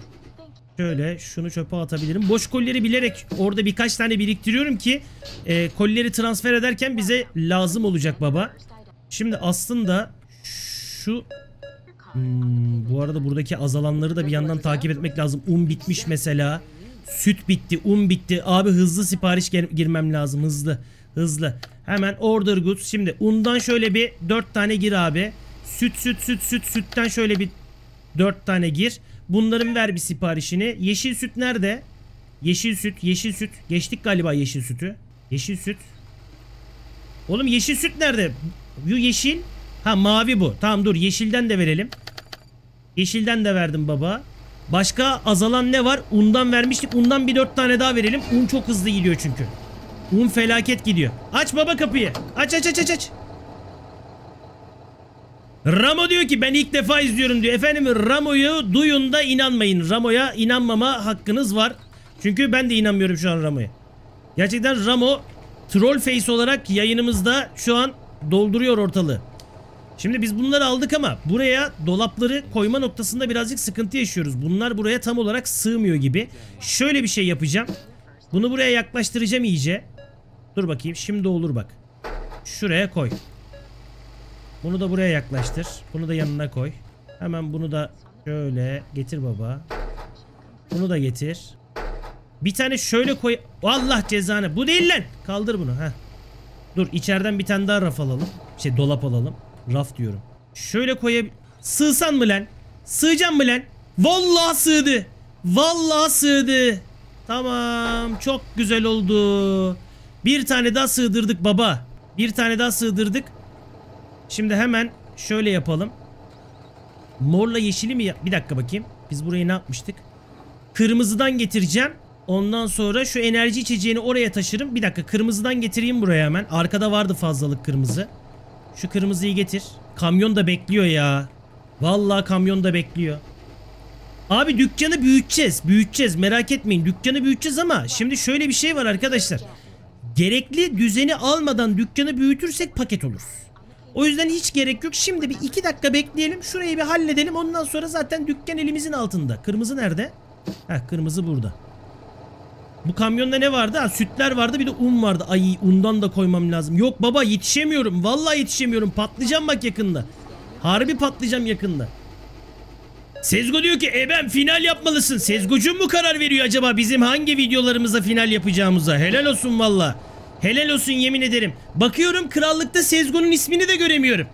Şöyle şunu çöpe atabilirim. Boş kolleri bilerek orada birkaç tane biriktiriyorum ki e, kolleri transfer ederken bize lazım olacak baba. Şimdi aslında şu hmm, bu arada buradaki azalanları da bir yandan takip etmek lazım. Un bitmiş mesela. Süt bitti, un bitti. Abi hızlı sipariş girmem lazım. Hızlı. Hızlı. Hemen order goods. Şimdi undan şöyle bir dört tane gir abi. Süt, süt, süt, süt. Sütten şöyle bir dört tane gir. Bunların ver bir siparişini. Yeşil süt nerede? Yeşil süt, yeşil süt. Geçtik galiba yeşil sütü. Yeşil süt. Oğlum yeşil süt nerede? Bu yeşil. Ha mavi bu. Tamam dur, yeşilden de verelim. Yeşilden de verdim baba. Başka azalan ne var? Undan vermiştik. Undan bir dört tane daha verelim. Un çok hızlı gidiyor çünkü. Un felaket gidiyor. Aç baba kapıyı. Aç aç aç aç aç. Ramo diyor ki ben ilk defa izliyorum diyor. Efendim Ramo'yu duyun da inanmayın. Ramo'ya inanmama hakkınız var. Çünkü ben de inanmıyorum şu an Ramo'ya. Gerçekten Ramo troll face olarak yayınımızda şu an dolduruyor ortalığı. Şimdi biz bunları aldık ama buraya dolapları koyma noktasında birazcık sıkıntı yaşıyoruz. Bunlar buraya tam olarak sığmıyor gibi. Şöyle bir şey yapacağım. Bunu buraya yaklaştıracağım iyice. Dur bakayım, şimdi olur bak. Şuraya koy. Bunu da buraya yaklaştır. Bunu da yanına koy. Hemen bunu da şöyle getir baba. Bunu da getir. Bir tane şöyle koy. Allah cezanı. Bu değil lan. Kaldır bunu. Heh. Dur içeriden bir tane daha raf alalım. Şey dolap alalım. Raf diyorum. Şöyle koyabilir. Sığsan mı lan? Sığacağım mı lan? Vallahi sığdı. Vallahi sığdı. Tamam. Çok güzel oldu. Bir tane daha sığdırdık baba. Bir tane daha sığdırdık. Şimdi hemen şöyle yapalım. Morla yeşili mi? Bir dakika bakayım. Biz burayı ne yapmıştık? Kırmızıdan getireceğim. Ondan sonra şu enerji içeceğini oraya taşırım. Bir dakika, kırmızıdan getireyim buraya hemen. Arkada vardı fazlalık kırmızı. Şu kırmızıyı getir. Kamyon da bekliyor ya. Vallahi kamyon da bekliyor. Abi dükkanı büyüteceğiz. Büyüteceğiz. Merak etmeyin. Dükkanı büyüteceğiz ama şimdi şöyle bir şey var arkadaşlar. Gerekli düzeni almadan dükkanı büyütürsek paket oluruz. O yüzden hiç gerek yok. Şimdi bir iki dakika bekleyelim. Şurayı bir halledelim. Ondan sonra zaten dükkan elimizin altında. Kırmızı nerede? Heh, kırmızı burada. Bu kamyonda ne vardı? Ha, sütler vardı, bir de un vardı. Ay undan da koymam lazım. Yok baba yetişemiyorum. Vallahi yetişemiyorum. Patlayacağım bak yakında. Harbi patlayacağım yakında. Sezgo diyor ki Eben final yapmalısın. Sezgocuğum mu karar veriyor acaba bizim hangi videolarımıza final yapacağımıza? Helal olsun vallahi. Helal olsun, yemin ederim. Bakıyorum krallıkta Sezgo'nun ismini de göremiyorum.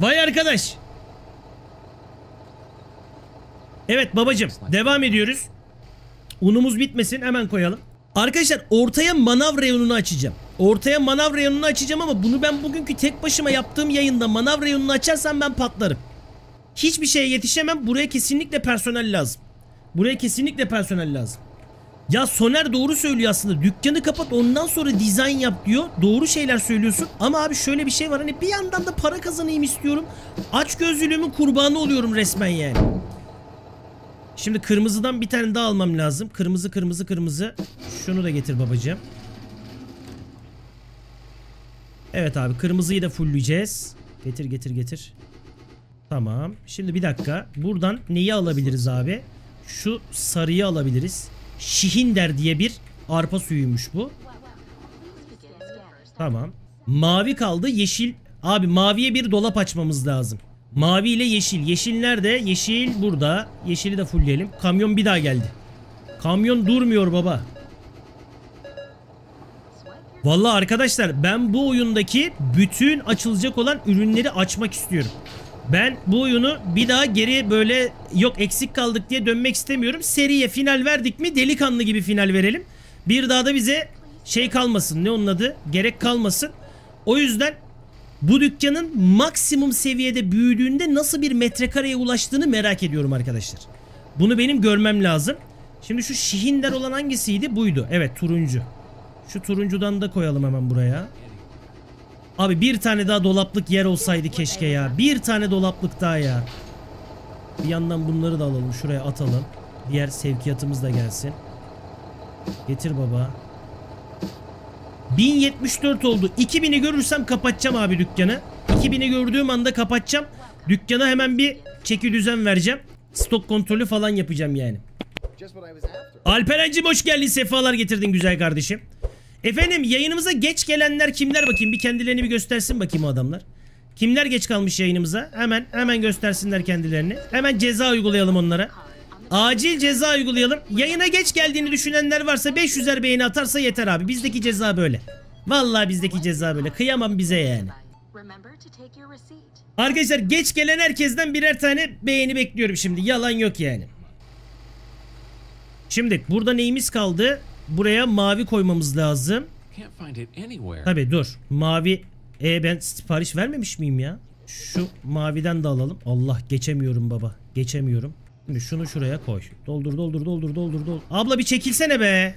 Vay arkadaş. Evet babacım, devam ediyoruz. Unumuz bitmesin, hemen koyalım. Arkadaşlar ortaya manav reyonunu açacağım. Ortaya manav reyonunu açacağım ama bunu ben bugünkü tek başıma yaptığım yayında manav reyonunu açarsam ben patlarım. Hiçbir şeye yetişemem. Buraya kesinlikle personel lazım. Buraya kesinlikle personel lazım. Ya Soner doğru söylüyor aslında. Dükkanı kapat ondan sonra dizayn yap diyor. Doğru şeyler söylüyorsun. Ama abi şöyle bir şey var. Hani bir yandan da para kazanayım istiyorum. Açgözlülüğümün kurbanı oluyorum resmen yani. Şimdi kırmızıdan bir tane daha almam lazım. Kırmızı, kırmızı, kırmızı. Şunu da getir babacığım. Evet abi, kırmızıyı da fullleyeceğiz. Getir, getir, getir. Tamam. Şimdi bir dakika. Buradan neyi alabiliriz abi? Şu sarıyı alabiliriz. Şihinder diye bir arpa suyuymuş bu. Tamam. Mavi kaldı. Yeşil. Abi maviye bir dolap açmamız lazım. Mavi ile yeşil. Yeşil nerede? Yeşil burada. Yeşili de fullleyelim. Kamyon bir daha geldi. Kamyon durmuyor baba. Vallahi arkadaşlar ben bu oyundaki bütün açılacak olan ürünleri açmak istiyorum. Ben bu oyunu bir daha geri böyle yok eksik kaldık diye dönmek istemiyorum. Seriye final verdik mi delikanlı gibi final verelim. Bir daha da bize şey kalmasın, ne onun adı? Gerek kalmasın. O yüzden bu dükkanın maksimum seviyede büyüdüğünde nasıl bir metrekareye ulaştığını merak ediyorum arkadaşlar. Bunu benim görmem lazım. Şimdi şu şihinder olan hangisiydi? Buydu. Evet, turuncu. Şu turuncudan da koyalım hemen buraya. Abi bir tane daha dolaplık yer olsaydı keşke ya. Bir tane dolaplık daha ya. Bir yandan bunları da alalım. Şuraya atalım. Diğer sevkiyatımız da gelsin. Getir baba. bin yetmiş dört oldu. iki bini görürsem kapatacağım abi dükkanı. iki bini gördüğüm anda kapatacağım. Dükkana hemen bir çeki düzen vereceğim. Stok kontrolü falan yapacağım yani. Alperen'cim hoş geldin. Sefalar getirdin güzel kardeşim. Efendim yayınımıza geç gelenler kimler bakayım? Bir kendilerini bir göstersin bakayım o adamlar. Kimler geç kalmış yayınımıza? Hemen hemen göstersinler kendilerini. Hemen ceza uygulayalım onlara. Acil ceza uygulayalım. Yayına geç geldiğini düşünenler varsa beş yüzer beğeni atarsa yeter abi. Bizdeki ceza böyle. Vallahi bizdeki ceza böyle. Kıyamam bize yani. Arkadaşlar geç gelen herkesten birer tane beğeni bekliyorum şimdi. Yalan yok yani. Şimdi burada neyimiz kaldı? Buraya mavi koymamız lazım. Tabii dur. Mavi. E ben sipariş vermemiş miyim ya? Şu maviden de alalım. Allah geçemiyorum baba. Geçemiyorum. Şimdi şunu şuraya koy. Doldur doldur doldur doldur doldur. Abla bir çekilsene be.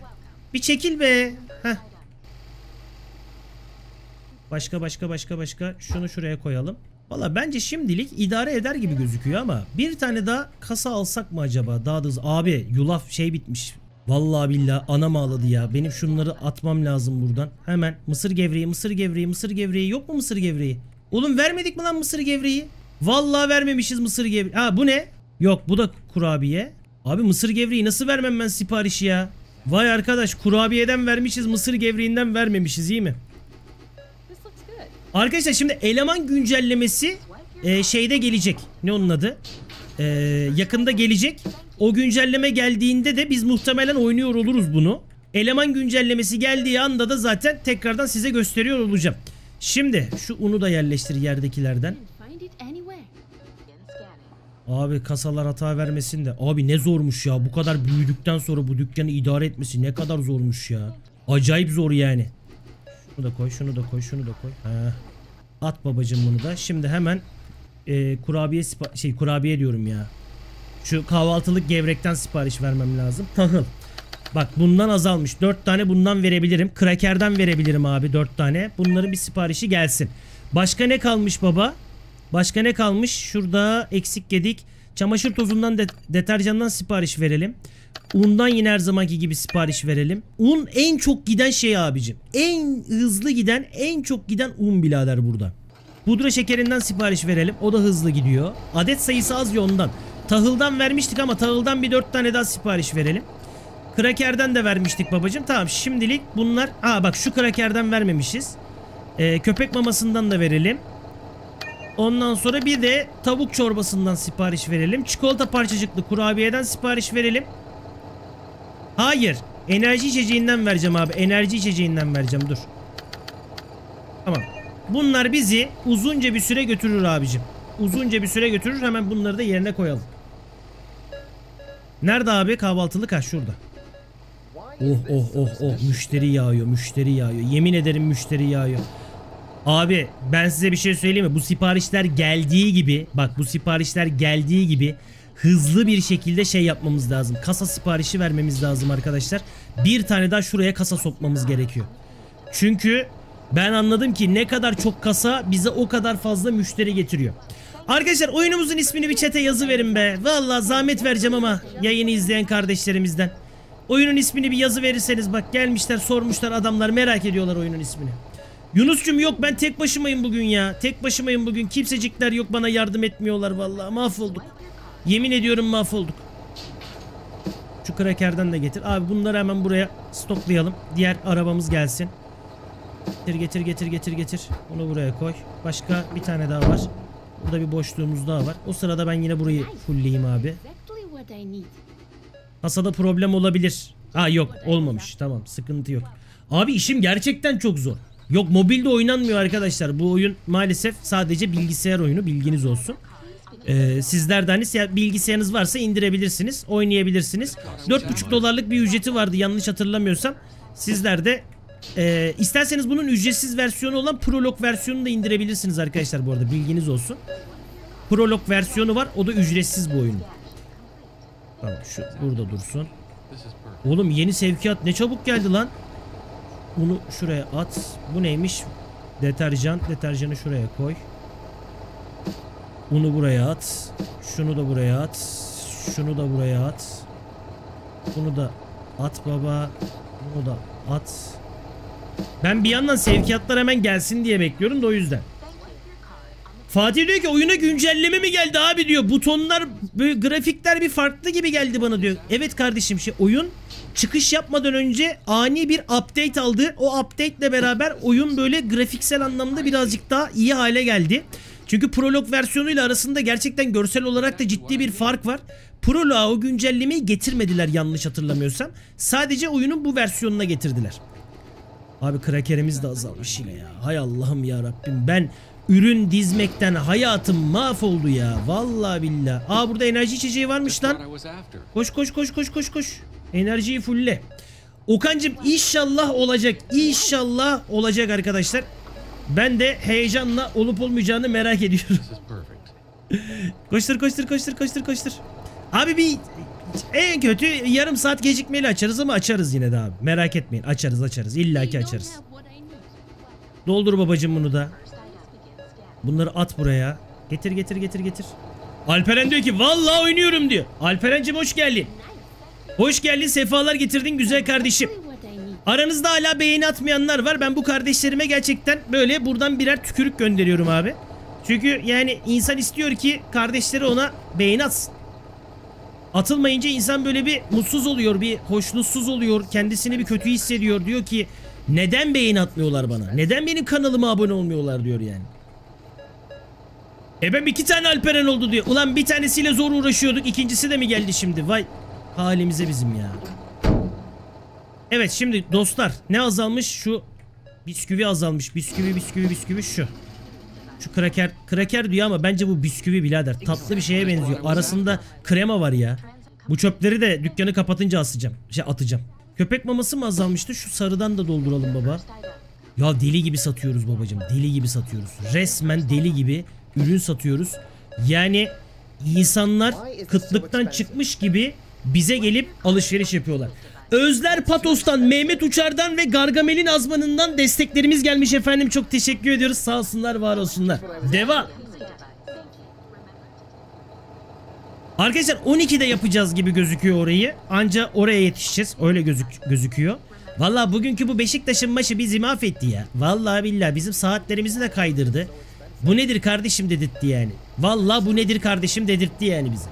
Bir çekil be. Heh. Başka başka başka başka. Şunu şuraya koyalım. Valla bence şimdilik idare eder gibi gözüküyor ama bir tane daha kasa alsak mı acaba? Daha da hızlı. Abi yulaf şey bitmiş. Vallahi billahi anam ağladı ya. Benim şunları atmam lazım buradan. Hemen mısır gevreği, mısır gevreği, mısır gevreği. Yok mu mısır gevreği? Oğlum vermedik mi lan mısır gevreği? Vallahi vermemişiz mısır gevreği. Ha bu ne? Yok bu da kurabiye. Abi mısır gevreği nasıl vermem ben siparişi ya? Vay arkadaş, kurabiyeden vermişiz, mısır gevreğinden vermemişiz, iyi mi? Arkadaşlar şimdi eleman güncellemesi e, şeyde gelecek. Ne onun adı? E, yakında gelecek. O güncelleme geldiğinde de biz muhtemelen oynuyor oluruz bunu. Eleman güncellemesi geldiği anda da zaten tekrardan size gösteriyor olacağım. Şimdi şu unu da yerleştir yerdekilerden. Abi kasalar hata vermesin de. Abi ne zormuş ya, bu kadar büyüdükten sonra bu dükkanı idare etmesi ne kadar zormuş ya. Acayip zor yani. Şunu da koy, şunu da koy, şunu da koy. Heh. At babacığım bunu da. Şimdi hemen e, kurabiye şey kurabiye diyorum ya. Şu kahvaltılık gevrekten sipariş vermem lazım. Bak bundan azalmış. dört tane bundan verebilirim. Krakerden verebilirim abi, dört tane. Bunların bir siparişi gelsin. Başka ne kalmış baba? Başka ne kalmış? Şurada eksik yedik. Çamaşır tozundan, de deterjandan sipariş verelim. Undan yine her zamanki gibi sipariş verelim. Un en çok giden şey abicim. En hızlı giden, en çok giden un birader burada. Pudra şekerinden sipariş verelim. O da hızlı gidiyor. Adet sayısı az ya ondan. Tahıldan vermiştik ama tahıldan bir dört tane daha sipariş verelim. Krakerden de vermiştik babacım. Tamam şimdilik bunlar. Aa bak şu krakerden vermemişiz. Ee, köpek mamasından da verelim. Ondan sonra bir de tavuk çorbasından sipariş verelim. Çikolata parçacıklı kurabiyeden sipariş verelim. Hayır. Enerji içeceğinden vereceğim abi. Enerji içeceğinden vereceğim. Dur. Tamam. Bunlar bizi uzunca bir süre götürür abicim. Uzunca bir süre götürür. Hemen bunları da yerine koyalım. Nerede abi kahvaltılık? Ha şurada. Oh oh oh oh. Müşteri yağıyor. Müşteri yağıyor. Yemin ederim müşteri yağıyor. Abi ben size bir şey söyleyeyim mi? Bu siparişler geldiği gibi. Bak bu siparişler geldiği gibi. Hızlı bir şekilde şey yapmamız lazım. Kasa siparişi vermemiz lazım arkadaşlar. Bir tane daha şuraya kasa sokmamız gerekiyor. Çünkü ben anladım ki ne kadar çok kasa bize o kadar fazla müşteri getiriyor. Arkadaşlar oyunumuzun ismini bir chat'e yazıverin be. Vallahi zahmet vereceğim ama yayını izleyen kardeşlerimizden. Oyunun ismini bir yazı verirseniz bak, gelmişler sormuşlar adamlar, merak ediyorlar oyunun ismini. Yunus'cum yok ben tek başımayım bugün ya. Tek başımayım bugün. Kimsecikler yok, bana yardım etmiyorlar vallahi. Mahvolduk. Yemin ediyorum mahvolduk. Şu krakerden de getir. Abi bunları hemen buraya stoklayalım. Diğer arabamız gelsin. Getir getir getir getir getir. Onu buraya koy. Başka bir tane daha var. Burada bir boşluğumuz daha var. O sırada ben yine burayı fulleyeyim abi. Kasada problem olabilir. Aa yok olmamış. Tamam sıkıntı yok. Abi işim gerçekten çok zor. Yok mobilde oynanmıyor arkadaşlar. Bu oyun maalesef sadece bilgisayar oyunu, bilginiz olsun. Ee, sizler de hani bilgisayarınız varsa indirebilirsiniz, oynayabilirsiniz. dört buçuk dolarlık bir ücreti vardı yanlış hatırlamıyorsam. Sizler de e, isterseniz bunun ücretsiz versiyonu olan Prolog versiyonunu da indirebilirsiniz arkadaşlar bu arada, bilginiz olsun. Prolog versiyonu var, o da ücretsiz bu oyun. Tamam şu burada dursun. Oğlum yeni sevkiyat ne çabuk geldi lan. Bunu şuraya at. Bu neymiş? Deterjan. Deterjanı şuraya koy. Bunu buraya at. Şunu da buraya at. Şunu da buraya at. Bunu da at baba. Bunu da at. Ben bir yandan sevkiyatlar hemen gelsin diye bekliyorum da o yüzden. Fatih diyor ki oyuna güncelleme mi geldi abi diyor. Butonlar, grafikler bir farklı gibi geldi bana diyor. Evet kardeşim şey oyun çıkış yapmadan önce ani bir update aldı. O update ile beraber oyun böyle grafiksel anlamda birazcık daha iyi hale geldi. Çünkü Prolog versiyonuyla arasında gerçekten görsel olarak da ciddi bir fark var. Prolog'a o güncellemeyi getirmediler yanlış hatırlamıyorsam. Sadece oyunun bu versiyonuna getirdiler. Abi krakerimiz de azalmış yine ya. Hay Allah'ım ya Rabbim, ben ürün dizmekten hayatım mahvoldu ya. Vallahi billahi. Aa burada enerji içeceği varmış lan. Koş koş koş koş koş koş. Enerjiyi fulle. Okan'cığım inşallah olacak. İnşallah olacak arkadaşlar. Ben de heyecanla olup olmayacağını merak ediyorum. Koştur koştur koştur koştur koştur. Abi bir en kötü yarım saat gecikmeyle açarız ama açarız yine de abi. Merak etmeyin, açarız açarız. İllaki açarız. Doldur babacığım bunu da. Bunları at buraya. Getir getir getir getir. Alperen diyor ki vallahi oynuyorum diyor. Alperencim hoş geldin. Hoş geldin, sefalar getirdin güzel kardeşim. Aranızda hala beğeni atmayanlar var. Ben bu kardeşlerime gerçekten böyle buradan birer tükürük gönderiyorum abi. Çünkü yani insan istiyor ki kardeşleri ona beğeni atsın. Atılmayınca insan böyle bir mutsuz oluyor, bir hoşnutsuz oluyor, kendisini bir kötü hissediyor. Diyor ki neden beğeni atmıyorlar bana? Neden benim kanalıma abone olmuyorlar diyor yani. E ben iki tane Alperen oldu diyor. Ulan bir tanesiyle zor uğraşıyorduk. İkincisi de mi geldi şimdi? Vay halimize bizim ya. Evet şimdi dostlar ne azalmış? Şu bisküvi azalmış. Bisküvi bisküvi bisküvi şu. Şu kraker. Kraker diyor ama bence bu bisküvi birader. Tatlı bir şeye benziyor. Arasında krema var ya. Bu çöpleri de dükkanı kapatınca asacağım. Şey atacağım. Köpek maması mı azalmıştı? Şu sarıdan da dolduralım baba. Ya deli gibi satıyoruz babacığım. Deli gibi satıyoruz. Resmen deli gibi ürün satıyoruz. Yani insanlar kıtlıktan çıkmış gibi bize gelip alışveriş yapıyorlar. Özler Patos'tan, Mehmet Uçar'dan ve Gargamel'in azmanından desteklerimiz gelmiş efendim. Çok teşekkür ediyoruz. Sağ olsunlar, var olsunlar. Devam. Arkadaşlar on ikide yapacağız gibi gözüküyor orayı. Anca oraya yetişeceğiz. Öyle gözük gözüküyor. Vallahi bugünkü bu Beşiktaş'ın maçı bizi mahvetti ya. Vallahi billahi bizim saatlerimizi de kaydırdı. Bu nedir kardeşim dedirtti yani. Vallahi bu nedir kardeşim dedirtti yani bize.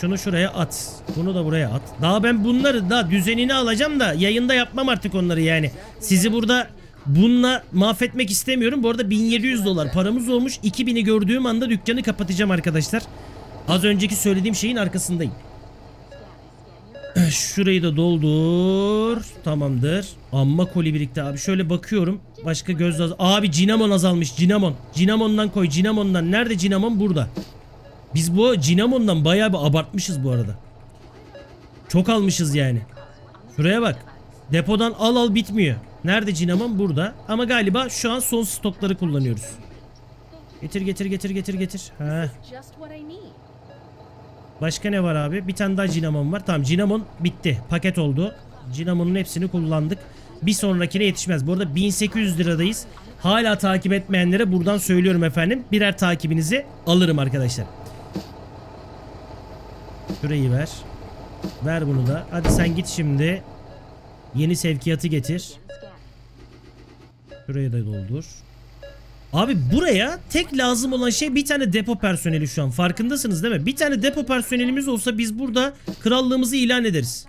Şunu şuraya at. Bunu da buraya at. Daha ben bunları daha düzenini alacağım da yayında yapmam artık onları yani. Sizi burada bununla mahvetmek istemiyorum. Bu arada bin yedi yüz dolar paramız olmuş. iki bini gördüğüm anda dükkanı kapatacağım arkadaşlar. Az önceki söylediğim şeyin arkasındayım. Şurayı da doldur. Tamamdır. Amma koli birikti abi. Şöyle bakıyorum. Başka göz lazım. Abi cinamon azalmış. Cinamon. Cinamondan koy. Cinamondan. Nerede cinamon? Burada. Biz bu cinamondan bayağı bir abartmışız bu arada. Çok almışız yani. Şuraya bak. Depodan al al bitmiyor. Nerede cinamon? Burada. Ama galiba şu an son stokları kullanıyoruz. Getir getir getir getir getir. Heh. Başka ne var abi? Bir tane daha cinamon var. Tamam cinamon bitti. Paket oldu. Cinamonun hepsini kullandık. Bir sonrakine yetişmez. Bu arada bin sekiz yüz liradayız. Hala takip etmeyenlere buradan söylüyorum efendim. Birer takibinizi alırım arkadaşlar. Şurayı ver. Ver bunu da. Hadi sen git şimdi. Yeni sevkiyatı getir. Şurayı da doldur. Abi buraya tek lazım olan şey bir tane depo personeli şu an. Farkındasınız değil mi? Bir tane depo personelimiz olsa biz burada krallığımızı ilan ederiz.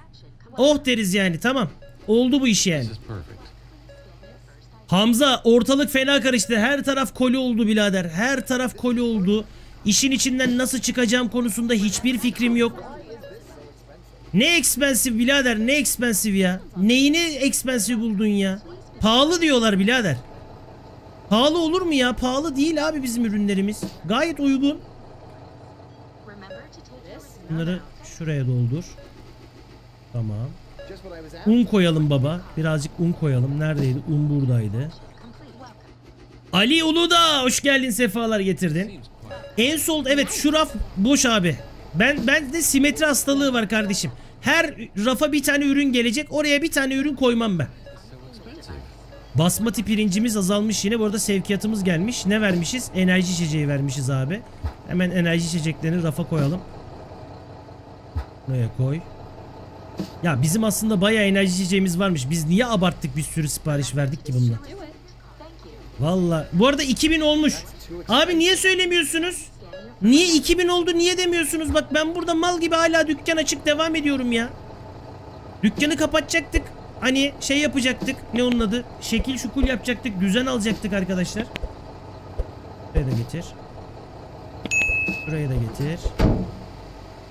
Oh deriz yani, tamam. Oldu bu iş yani. Hamza ortalık fena karıştı. Her taraf koli oldu birader. Her taraf koli oldu. İşin içinden nasıl çıkacağım konusunda hiçbir fikrim yok. Ne expensive birader, ne expensive ya. Neyini expensive buldun ya. Pahalı diyorlar birader. Pahalı olur mu ya? Pahalı değil abi bizim ürünlerimiz. Gayet uygun. Bunları şuraya doldur. Tamam. Un koyalım baba. Birazcık un koyalım. Neredeydi? Un buradaydı. Ali Uludağ hoş geldin, sefalar getirdin. En sol evet şu raf boş abi. Ben ben de simetri hastalığı var kardeşim. Her rafa bir tane ürün gelecek. Oraya bir tane ürün koymam ben. Basmati pirincimiz azalmış yine. Bu arada sevkiyatımız gelmiş. Ne vermişiz? Enerji içeceği vermişiz abi. Hemen enerji içeceklerini rafa koyalım. Buraya koy. Ya bizim aslında bayağı enerji içeceğimiz varmış. Biz niye abarttık, bir sürü sipariş verdik ki bununla. Valla. Bu arada iki bin olmuş. Abi niye söylemiyorsunuz? Niye iki bin oldu niye demiyorsunuz? Bak ben burada mal gibi hala dükkan açık devam ediyorum ya. Dükkanı kapatacaktık. Hani şey yapacaktık. Ne onun adı? Şekil şukul yapacaktık. Düzen alacaktık arkadaşlar. Buraya da getir. Buraya da getir.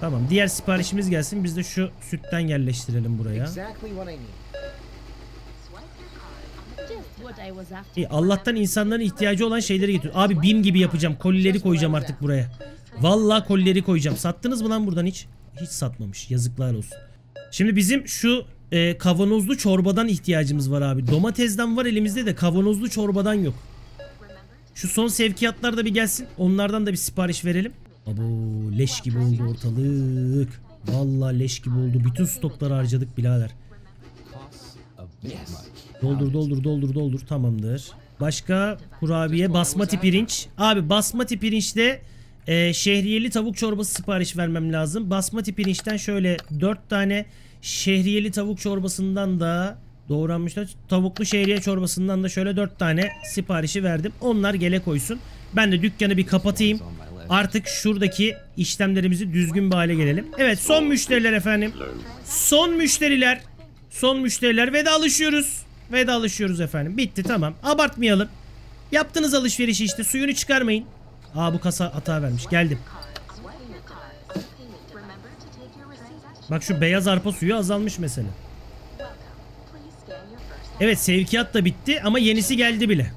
Tamam. Diğer siparişimiz gelsin. Biz de şu sütten yerleştirelim buraya. İyi, Allah'tan insanların ihtiyacı olan şeyleri getir. Abi BİM gibi yapacağım. Kolileri koyacağım artık buraya. Vallahi kolileri koyacağım. Sattınız mı lan buradan hiç? Hiç satmamış. Yazıklar olsun. Şimdi bizim şu e, kavanozlu çorbadan ihtiyacımız var abi. Domatesden var elimizde de kavanozlu çorbadan yok. Şu son sevkiyatlar da bir gelsin. Onlardan da bir sipariş verelim. Abo leş gibi oldu ortalık. Vallahi leş gibi oldu. Bütün stokları harcadık birader. Doldur doldur doldur doldur. Tamamdır. Başka kurabiye, basmati pirinç. Abi basmati pirinçte e, şehriyeli tavuk çorbası sipariş vermem lazım. Basmati pirinçten şöyle dört tane, şehriyeli tavuk çorbasından da doğranmışlar. Tavuklu şehriye çorbasından da şöyle dört tane siparişi verdim. Onlar gele koysun. Ben de dükkanı bir kapatayım. Artık şuradaki işlemlerimizi düzgün bir hale gelelim. Evet, son müşteriler efendim. Son müşteriler. Son müşteriler. Vedalaşıyoruz. Vedalaşıyoruz efendim. Bitti, tamam. Abartmayalım. Yaptığınız alışverişi işte. Suyunu çıkarmayın. Aa, bu kasa hata vermiş. Geldim. Bak şu beyaz arpa suyu azalmış mesela. Evet, sevkiyat da bitti ama yenisi geldi bile.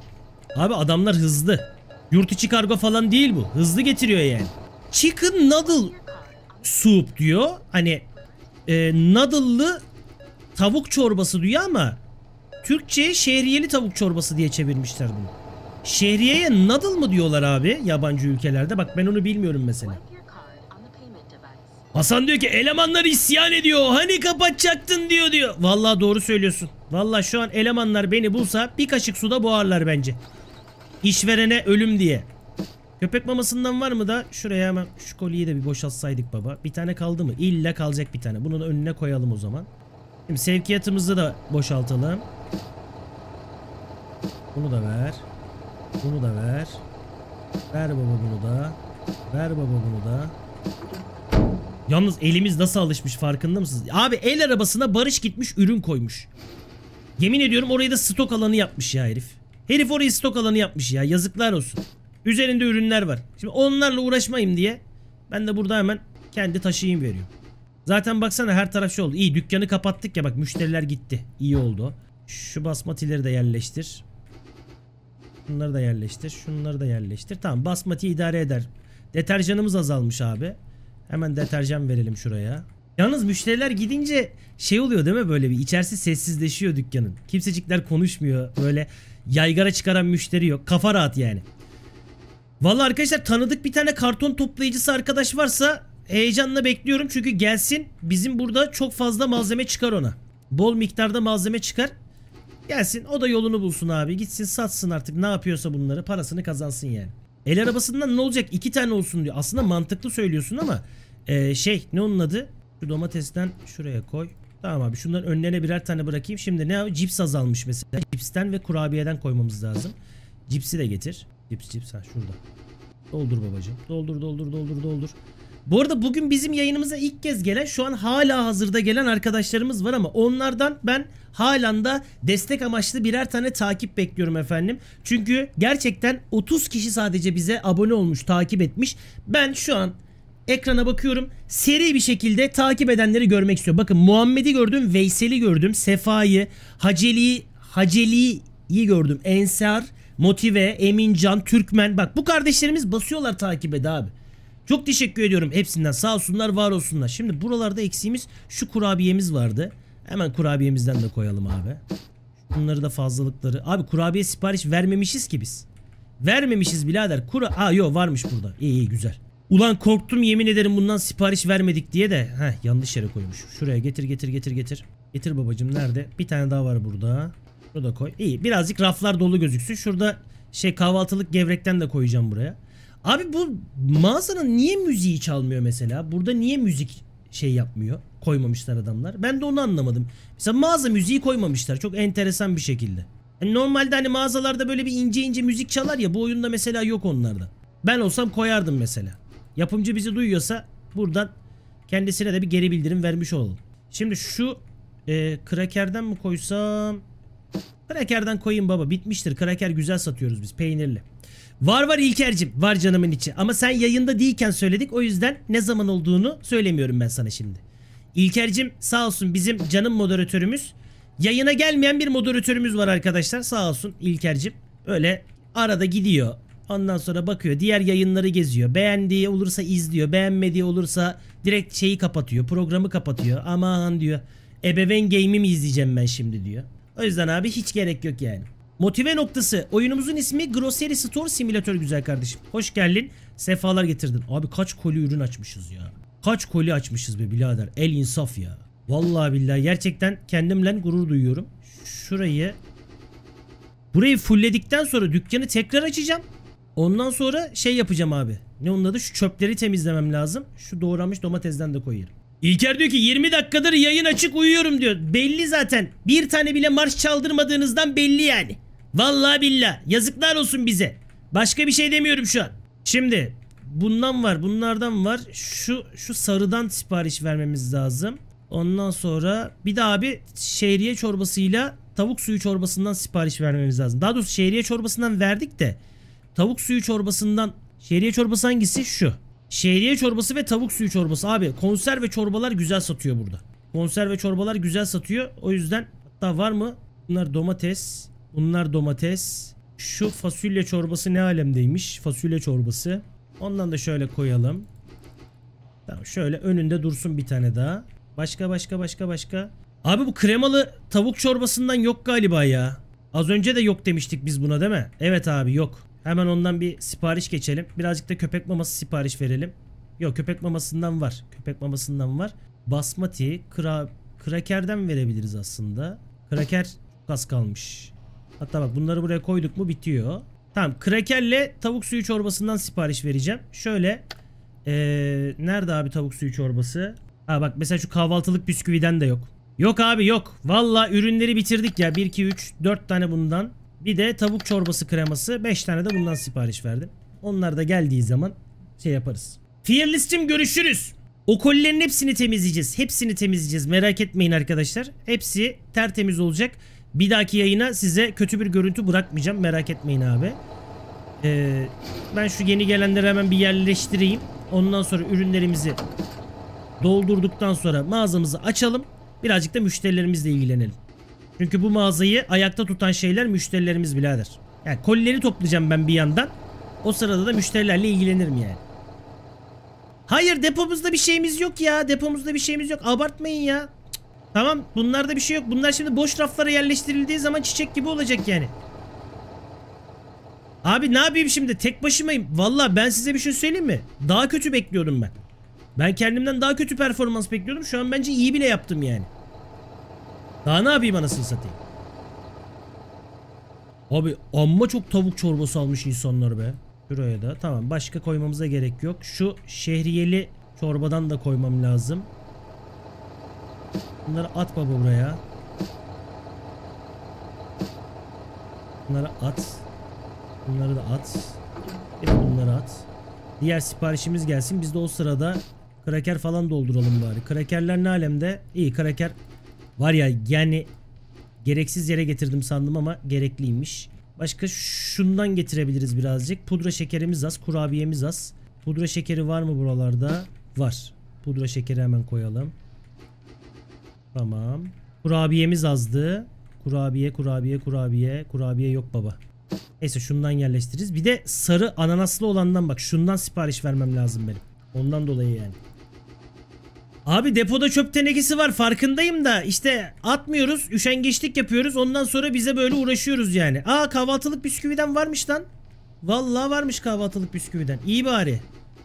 Abi adamlar hızlı. Yurt içi kargo falan değil bu. Hızlı getiriyor yani. Chicken noodle soup diyor. Hani e, noodle'lı tavuk çorbası diyor ama Türkçe'ye şehriyeli tavuk çorbası diye çevirmişler bunu. Şehriyeye noodle mı diyorlar abi yabancı ülkelerde? Bak ben onu bilmiyorum mesela. Hasan diyor ki elemanlar isyan ediyor. Hani kapatacaktın diyor diyor. Vallahi doğru söylüyorsun. Vallahi şu an elemanlar beni bulsa bir kaşık suda boğarlar bence. İşverene ölüm diye. Köpek mamasından var mı da? Şuraya hemen şu koliyi de bir boşaltsaydık baba. Bir tane kaldı mı? İlla kalacak bir tane. Bunu da önüne koyalım o zaman. Şimdi sevkiyatımızı da boşaltalım. Bunu da ver. Bunu da ver. Ver baba bunu da. Ver baba bunu da. Yalnız elimiz nasıl alışmış farkında mısınız? Abi el arabasına Barış gitmiş ürün koymuş. Yemin ediyorum orayı da stok alanı yapmış ya herif. Herif orayı stok alanı yapmış ya, yazıklar olsun. Üzerinde ürünler var. Şimdi onlarla uğraşmayayım diye ben de burada hemen kendi taşıyayım veriyorum. Zaten baksana her taraf şey oldu. İyi, dükkanı kapattık ya, bak müşteriler gitti. İyi oldu. Şu basmatileri de yerleştir. Şunları da yerleştir. Şunları da yerleştir. Tamam, basmati idare eder. Deterjanımız azalmış abi. Hemen deterjan verelim şuraya. Yalnız müşteriler gidince şey oluyor değil mi, böyle bir içerisi sessizleşiyor dükkanın. Kimsecikler konuşmuyor. Böyle yaygara çıkaran müşteri yok. Kafa rahat yani. Vallahi arkadaşlar tanıdık bir tane karton toplayıcısı arkadaş varsa heyecanla bekliyorum. Çünkü gelsin, bizim burada çok fazla malzeme çıkar ona. Bol miktarda malzeme çıkar. Gelsin o da yolunu bulsun abi. Gitsin satsın artık ne yapıyorsa bunları, parasını kazansın yani. El arabasından ne olacak, iki tane olsun diyor. Aslında mantıklı söylüyorsun ama e, şey ne onun adı? Şu domatesten şuraya koy. Tamam abi, şundan önlerine birer tane bırakayım. Şimdi ne abi? Cips azalmış mesela. Cipsten ve kurabiyeden koymamız lazım. Cipsi de getir. Cips cips ha şurada. Doldur babacığım. Doldur doldur doldur doldur. Bu arada bugün bizim yayınımıza ilk kez gelen, şu an hala hazırda gelen arkadaşlarımız var ama onlardan ben halen de destek amaçlı birer tane takip bekliyorum efendim. Çünkü gerçekten otuz kişi sadece bize abone olmuş, takip etmiş. Ben şu an ekrana bakıyorum. Seri bir şekilde takip edenleri görmek istiyorum. Bakın Muhammed'i gördüm, Veysel'i gördüm, Sefa'yı, Haceli'yi, Haceli'yi gördüm. Ensar, Motive, Emincan, Türkmen. Bak bu kardeşlerimiz basıyorlar takip ede abi. Çok teşekkür ediyorum hepsinden. Sağ olsunlar, var olsunlar. Şimdi buralarda eksiğimiz şu kurabiyemiz vardı. Hemen kurabiyemizden de koyalım abi. Bunları da fazlalıkları. Abi kurabiye sipariş vermemişiz ki biz. Vermemişiz birader. Kura... Aa yo, varmış burada. İyi iyi, güzel. Ulan korktum yemin ederim bundan sipariş vermedik diye de. Heh, yanlış yere koymuş. Şuraya getir getir getir getir. Getir babacım, nerede? Bir tane daha var burada. Şunu da koy. İyi, birazcık raflar dolu gözüksün. Şurada şey kahvaltılık gevrekten de koyacağım buraya. Abi bu mağazanın niye müziği çalmıyor mesela? Burada niye müzik şey yapmıyor? Koymamışlar adamlar. Ben de onu anlamadım. Mesela mağaza müziği koymamışlar. Çok enteresan bir şekilde. Yani normalde hani mağazalarda böyle bir ince ince müzik çalar ya. Bu oyunda mesela yok onlarda. Ben olsam koyardım mesela. Yapımcı bizi duyuyorsa buradan kendisine de bir geri bildirim vermiş olalım. Şimdi şu e, krakerden mi koysam? Krakerden koyayım baba. Bitmiştir. Kraker güzel satıyoruz biz. Peynirli. Var var İlker'cim. Var canımın içi. Ama sen yayında değilken söyledik. O yüzden ne zaman olduğunu söylemiyorum ben sana şimdi. İlker'cim sağ olsun, bizim canım moderatörümüz. Yayına gelmeyen bir moderatörümüz var arkadaşlar. Sağ olsun İlker'cim. Öyle arada gidiyor. Ondan sonra bakıyor, diğer yayınları geziyor. Beğendiği olursa izliyor, beğenmediği olursa direkt şeyi kapatıyor, programı kapatıyor. Aman diyor, Ebeveyn Game'i mi izleyeceğim ben şimdi diyor. O yüzden abi hiç gerek yok yani. Motive noktası. Oyunumuzun ismi Grocery Store Simulator güzel kardeşim. Hoş geldin. Sefalar getirdin. Abi kaç koli ürün açmışız ya. Kaç koli açmışız be birader. El insaf ya. Vallahi billahi gerçekten kendimle gurur duyuyorum. Şurayı, burayı fulledikten sonra dükkanı tekrar açacağım. Ondan sonra şey yapacağım abi. Ne onun adı? Şu çöpleri temizlemem lazım. Şu doğranmış domatesden de koyarım. İlker diyor ki yirmi dakikadır yayın açık, uyuyorum diyor. Belli zaten. Bir tane bile marş çaldırmadığınızdan belli yani. Vallahi billahi. Yazıklar olsun bize. Başka bir şey demiyorum şu an. Şimdi bundan var, bunlardan var. Şu şu sarıdan sipariş vermemiz lazım. Ondan sonra bir de abi şehriye çorbasıyla tavuk suyu çorbasından sipariş vermemiz lazım. Daha doğrusu şehriye çorbasından verdik de tavuk suyu çorbasından, şehriye çorbası hangisi? Şu. Şehriye çorbası ve tavuk suyu çorbası. Abi konserve çorbalar güzel satıyor burada. Konserve çorbalar güzel satıyor. O yüzden hatta var mı? Bunlar domates. Bunlar domates. Şu fasulye çorbası ne alemdeymiş. Fasulye çorbası. Ondan da şöyle koyalım. Tamam, şöyle önünde dursun bir tane daha. Başka başka başka başka. Abi bu kremalı tavuk çorbasından yok galiba ya. Az önce de yok demiştik biz buna değil mi? Evet abi yok. Hemen ondan bir sipariş geçelim. Birazcık da köpek maması sipariş verelim. Yok, köpek mamasından var. Köpek mamasından var. Basmati, kra krakerden verebiliriz aslında. Kraker kas kalmış. Hatta bak bunları buraya koyduk mu bitiyor. Tamam, krakerle tavuk suyu çorbasından sipariş vereceğim. Şöyle. Ee, nerede abi tavuk suyu çorbası? Ha bak mesela şu kahvaltılık bisküviden de yok. Yok abi yok. Vallahi ürünleri bitirdik ya. bir, iki, üç, dört tane bundan. Bir de tavuk çorbası kreması, beş tane de bundan sipariş verdim. Onlar da geldiği zaman şey yaparız. Fearless'cim görüşürüz. O kolilerin hepsini temizleyeceğiz. Hepsini temizleyeceğiz. Merak etmeyin arkadaşlar. Hepsi tertemiz olacak. Bir dahaki yayına size kötü bir görüntü bırakmayacağım. Merak etmeyin abi. Ee, ben şu yeni gelenleri hemen bir yerleştireyim. Ondan sonra ürünlerimizi doldurduktan sonra mağazamızı açalım. Birazcık da müşterilerimizle ilgilenelim. Çünkü bu mağazayı ayakta tutan şeyler müşterilerimiz birader. Yani kolileri toplayacağım ben bir yandan. O sırada da müşterilerle ilgilenirim yani. Hayır, depomuzda bir şeyimiz yok ya. Depomuzda bir şeyimiz yok. Abartmayın ya. Cık. Tamam, bunlarda bir şey yok. Bunlar şimdi boş raflara yerleştirildiği zaman çiçek gibi olacak yani. Abi ne yapayım şimdi? Tek başımayım. Valla ben size bir şey söyleyeyim mi? Daha kötü bekliyordum ben. Ben kendimden daha kötü performans bekliyordum. Şu an bence iyi bile yaptım yani. Daha ne yapayım anasını satayım. Abi amma çok tavuk çorbası almış insanlar be. Şuraya da tamam, başka koymamıza gerek yok. Şu şehriyeli çorbadan da koymam lazım. Bunları at baba buraya. Bunları at. Bunları da at. Bunları at. Diğer siparişimiz gelsin. Biz de o sırada kraker falan dolduralım bari. Krakerler ne alemde? İyi, kraker var ya yani, gereksiz yere getirdim sandım ama gerekliymiş. Başka şundan getirebiliriz birazcık. Pudra şekerimiz az, kurabiyemiz az. Pudra şekeri var mı buralarda? Var. Pudra şekeri hemen koyalım. Tamam. Kurabiyemiz azdı. Kurabiye, kurabiye, kurabiye. Kurabiye yok baba. Neyse şundan yerleştiririz. Bir de sarı ananaslı olandan, bak şundan sipariş vermem lazım benim. Ondan dolayı yani. Abi depoda çöp tenekesi var farkındayım da işte atmıyoruz, üşengeçlik yapıyoruz, ondan sonra bize böyle uğraşıyoruz yani. Aa, kahvaltılık bisküviden varmış lan. Vallahi varmış kahvaltılık bisküviden. İyi bari.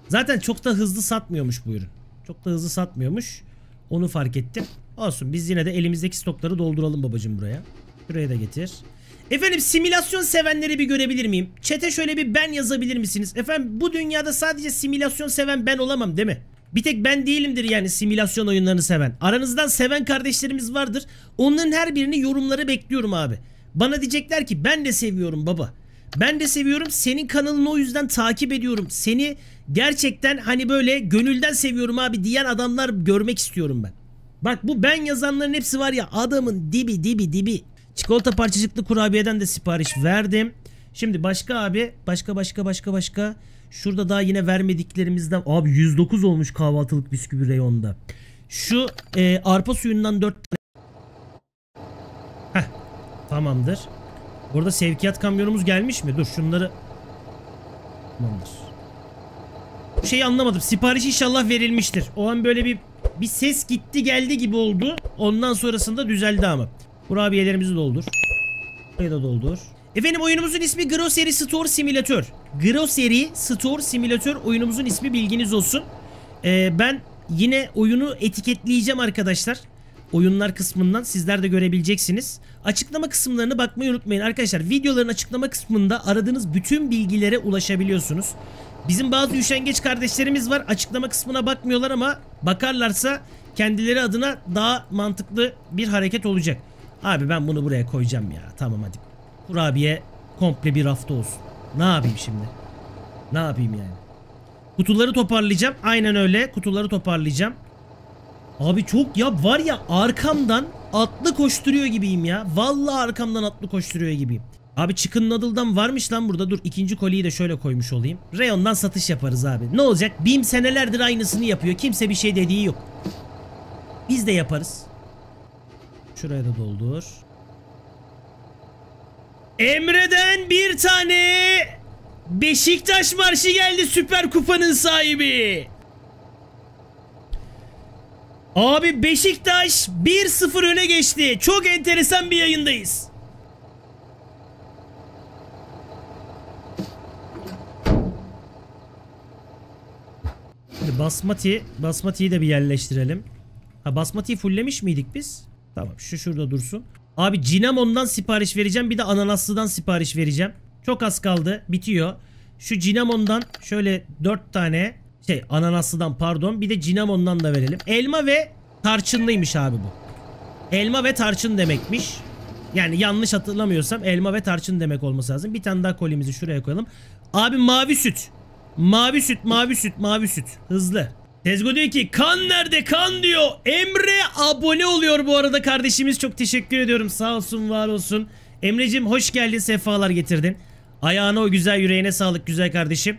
Zaten çok da hızlı satmıyormuş bu ürün. Çok da hızlı satmıyormuş. Onu fark ettim. Olsun, biz yine de elimizdeki stokları dolduralım babacım buraya. Şuraya da getir. Efendim simülasyon sevenleri bir görebilir miyim? Chat'e şöyle bir ben yazabilir misiniz? Efendim bu dünyada sadece simülasyon seven ben olamam değil mi? Bir tek ben değilimdir yani simülasyon oyunlarını seven. Aranızdan seven kardeşlerimiz vardır. Onların her birini yorumlara bekliyorum abi. Bana diyecekler ki ben de seviyorum baba. Ben de seviyorum. Senin kanalını o yüzden takip ediyorum. Seni gerçekten hani böyle gönülden seviyorum abi diyen adamlar görmek istiyorum ben. Bak bu ben yazanların hepsi var ya, adamın dibi dibi dibi. Çikolata parçacıklı kurabiyeden de sipariş verdim. Şimdi başka abi. Başka başka başka başka. Şurada daha yine vermediklerimizden... Abi yüz dokuz olmuş kahvaltılık bisküvi reyonda. Şu e, arpa suyundan dört tane... Heh, tamamdır. Orada sevkiyat kamyonumuz gelmiş mi? Dur şunları... Tamamdır. Bu şeyi anlamadım. Sipariş inşallah verilmiştir. O an böyle bir bir ses gitti geldi gibi oldu. Ondan sonrasında düzeldi ama. Kurabiyelerimizi doldur. Burayı da doldur. Efendim oyunumuzun ismi Grocery Store Simulator. Grocery Store Simulator oyunumuzun ismi, bilginiz olsun. Ee, ben yine oyunu etiketleyeceğim arkadaşlar. Oyunlar kısmından sizler de görebileceksiniz. Açıklama kısımlarına bakmayı unutmayın arkadaşlar. Videoların açıklama kısmında aradığınız bütün bilgilere ulaşabiliyorsunuz. Bizim bazı üşengeç kardeşlerimiz var. Açıklama kısmına bakmıyorlar ama bakarlarsa kendileri adına daha mantıklı bir hareket olacak. Abi ben bunu buraya koyacağım ya. Tamam hadi. Kurabiye komple bir rafta olsun. Ne yapayım şimdi? Ne yapayım yani? Kutuları toparlayacağım. Aynen öyle. Kutuları toparlayacağım. Abi çok ya var ya, arkamdan atlı koşturuyor gibiyim ya. Vallahi arkamdan atlı koşturuyor gibiyim. Abi Chicken Noodle'dan varmış lan burada. Dur ikinci koliyi de şöyle koymuş olayım. Reyondan satış yaparız abi. Ne olacak? BİM senelerdir aynısını yapıyor. Kimse bir şey dediği yok. Biz de yaparız. Şuraya da doldur. Emre'den bir tane Beşiktaş marşı geldi. Süper Kupa'nın sahibi. Abi Beşiktaş bir sıfır öne geçti. Çok enteresan bir yayındayız. Şimdi basmati, basmatiyi de bir yerleştirelim. Ha, basmatiyi fullemiş miydik biz? Tamam, şu şurada dursun. Abi cinamondan sipariş vereceğim. Bir de ananaslıdan sipariş vereceğim. Çok az kaldı. Bitiyor. Şu cinamondan şöyle dört tane şey, ananaslıdan pardon. Bir de cinamondan da verelim. Elma ve tarçınlıymış abi bu. Elma ve tarçın demekmiş. Yani yanlış hatırlamıyorsam elma ve tarçın demek olması lazım. Bir tane daha kolimizi şuraya koyalım. Abi mavi süt. Mavi süt, mavi süt, mavi süt. Hızlı. Tezgo diyor ki kan nerede kan diyor. Emre abone oluyor bu arada kardeşimiz. Çok teşekkür ediyorum. Sağ olsun, var olsun. Emre'cim hoş geldin. Sefalar getirdin. Ayağına o güzel, yüreğine sağlık güzel kardeşim.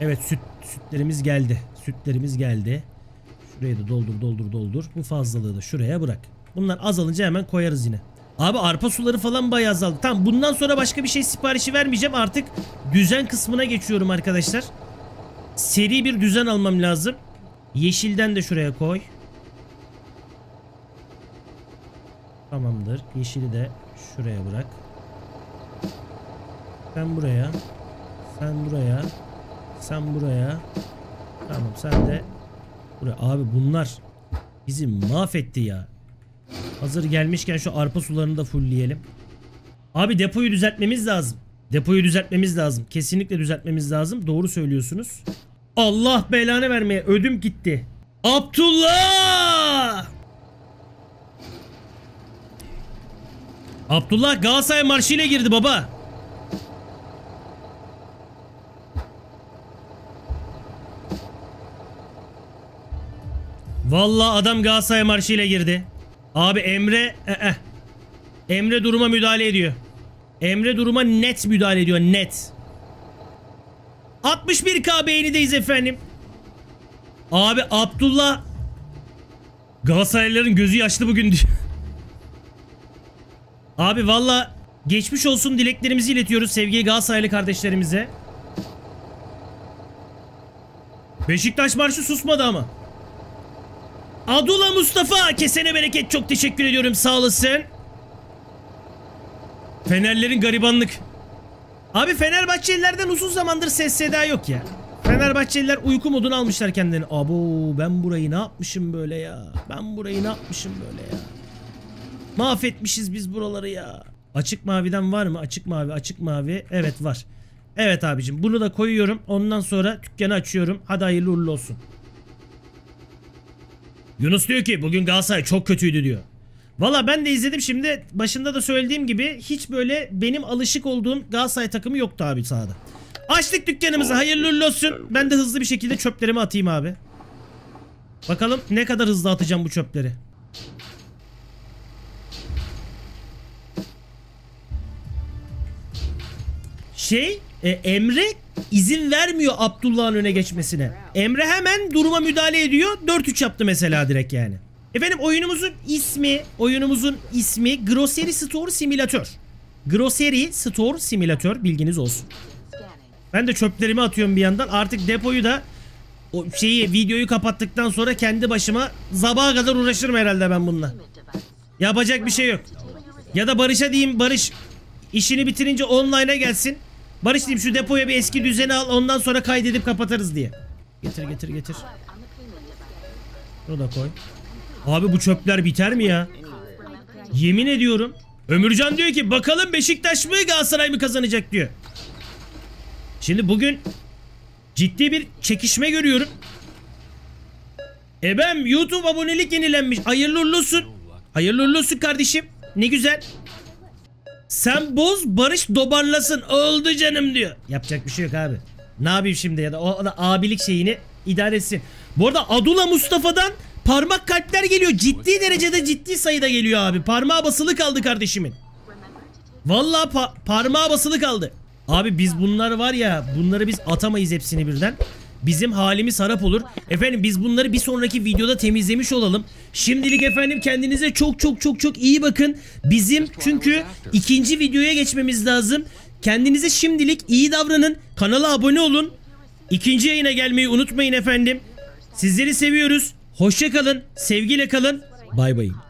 Evet süt, sütlerimiz geldi. Sütlerimiz geldi. Şurayı da doldur doldur doldur. Bu fazlalığı da şuraya bırak. Bunlar azalınca hemen koyarız yine. Abi arpa suları falan bayağı azaldı. Tamam, bundan sonra başka bir şey siparişi vermeyeceğim. Artık düzen kısmına geçiyorum arkadaşlar. Seri bir düzen almam lazım. Yeşilden de şuraya koy. Tamamdır. Yeşili de şuraya bırak. Sen buraya. Sen buraya. Sen buraya. Tamam, sen de buraya. Abi bunlar bizi mahvetti ya. Hazır gelmişken şu arpa sularını da fullleyelim. Abi depoyu düzeltmemiz lazım. Depoyu düzeltmemiz lazım. Kesinlikle düzeltmemiz lazım. Doğru söylüyorsunuz. Allah belanı vermeye ödüm gitti. Abdullah! Abdullah Galatasaray marşıyla girdi baba. Vallahi adam Galatasaray marşıyla girdi. Abi Emre ee, Emre duruma müdahale ediyor. Emre duruma net müdahale ediyor, net. altmış bir bin beğenideyiz efendim. Abi Abdullah Galatasaraylıların gözü yaşlı bugün diyor. Abi valla geçmiş olsun dileklerimizi iletiyoruz sevgili Galatasaraylı kardeşlerimize. Beşiktaş marşı susmadı ama. Adula Mustafa kesene bereket, çok teşekkür ediyorum, sağ olasın. Fenerlerin garibanlık. Abi Fenerbahçelilerden uzun zamandır ses seda yok ya. Fenerbahçeliler uyku modunu almışlar kendilerini. Abo ben burayı ne yapmışım böyle ya. Ben burayı ne yapmışım böyle ya. Mahvetmişiz biz buraları ya. Açık maviden var mı? Açık mavi, açık mavi. Evet var. Evet abicim, bunu da koyuyorum. Ondan sonra dükkanı açıyorum. Hadi hayırlı uğurlu olsun. Yunus diyor ki bugün Galatasaray çok kötüydü diyor. Valla ben de izledim şimdi. Başında da söylediğim gibi hiç böyle benim alışık olduğum Galatasaray takımı yoktu abi sahada. Açtık dükkanımızı, hayırlı olsun. Ben de hızlı bir şekilde çöplerimi atayım abi. Bakalım ne kadar hızlı atacağım bu çöpleri. Şey e, Emre izin vermiyor Abdullah'ın öne geçmesine. Emre hemen duruma müdahale ediyor. dört üç yaptı mesela direkt yani. Efendim oyunumuzun ismi, oyunumuzun ismi Grocery Store Simulator. Grocery Store Simulator, bilginiz olsun. Ben de çöplerimi atıyorum bir yandan. Artık depoyu da o şeyi, videoyu kapattıktan sonra kendi başıma sabaha kadar uğraşırım herhalde ben bununla. Yapacak bir şey yok. Ya da Barış'a diyeyim, Barış işini bitirince online'a gelsin. Barış diyeyim, şu depoya bir eski düzeni al, ondan sonra kaydedip kapatarız diye. Getir getir getir. Bunu da koy. Abi bu çöpler biter mi ya? Yemin ediyorum. Ömürcan diyor ki bakalım Beşiktaş mı Galatasaray mı kazanacak diyor. Şimdi bugün ciddi bir çekişme görüyorum. Ebem YouTube abonelik yenilenmiş. Hayırlı uğurlu olsun. Hayırlı uğurlu olsun kardeşim. Ne güzel. Sen boz, Barış dobarlasın. Oldu canım diyor. Yapacak bir şey yok abi. Ne yapayım şimdi, ya da o da abilik şeyini idare etsin. Bu arada Adula Mustafa'dan parmak kalpler geliyor. Ciddi derecede, ciddi sayıda geliyor abi. Parmağı basılı kaldı kardeşimin. Vallahi pa parmağı basılı kaldı. Abi biz bunlar var ya, bunları biz atamayız hepsini birden. Bizim halimiz harap olur. Efendim biz bunları bir sonraki videoda temizlemiş olalım. Şimdilik efendim kendinize çok çok çok çok iyi bakın. Bizim çünkü ikinci videoya geçmemiz lazım. Kendinize şimdilik iyi davranın. Kanala abone olun. İkinci yayına gelmeyi unutmayın efendim. Sizleri seviyoruz. Hoşça kalın. Sevgiyle kalın. Bay bay.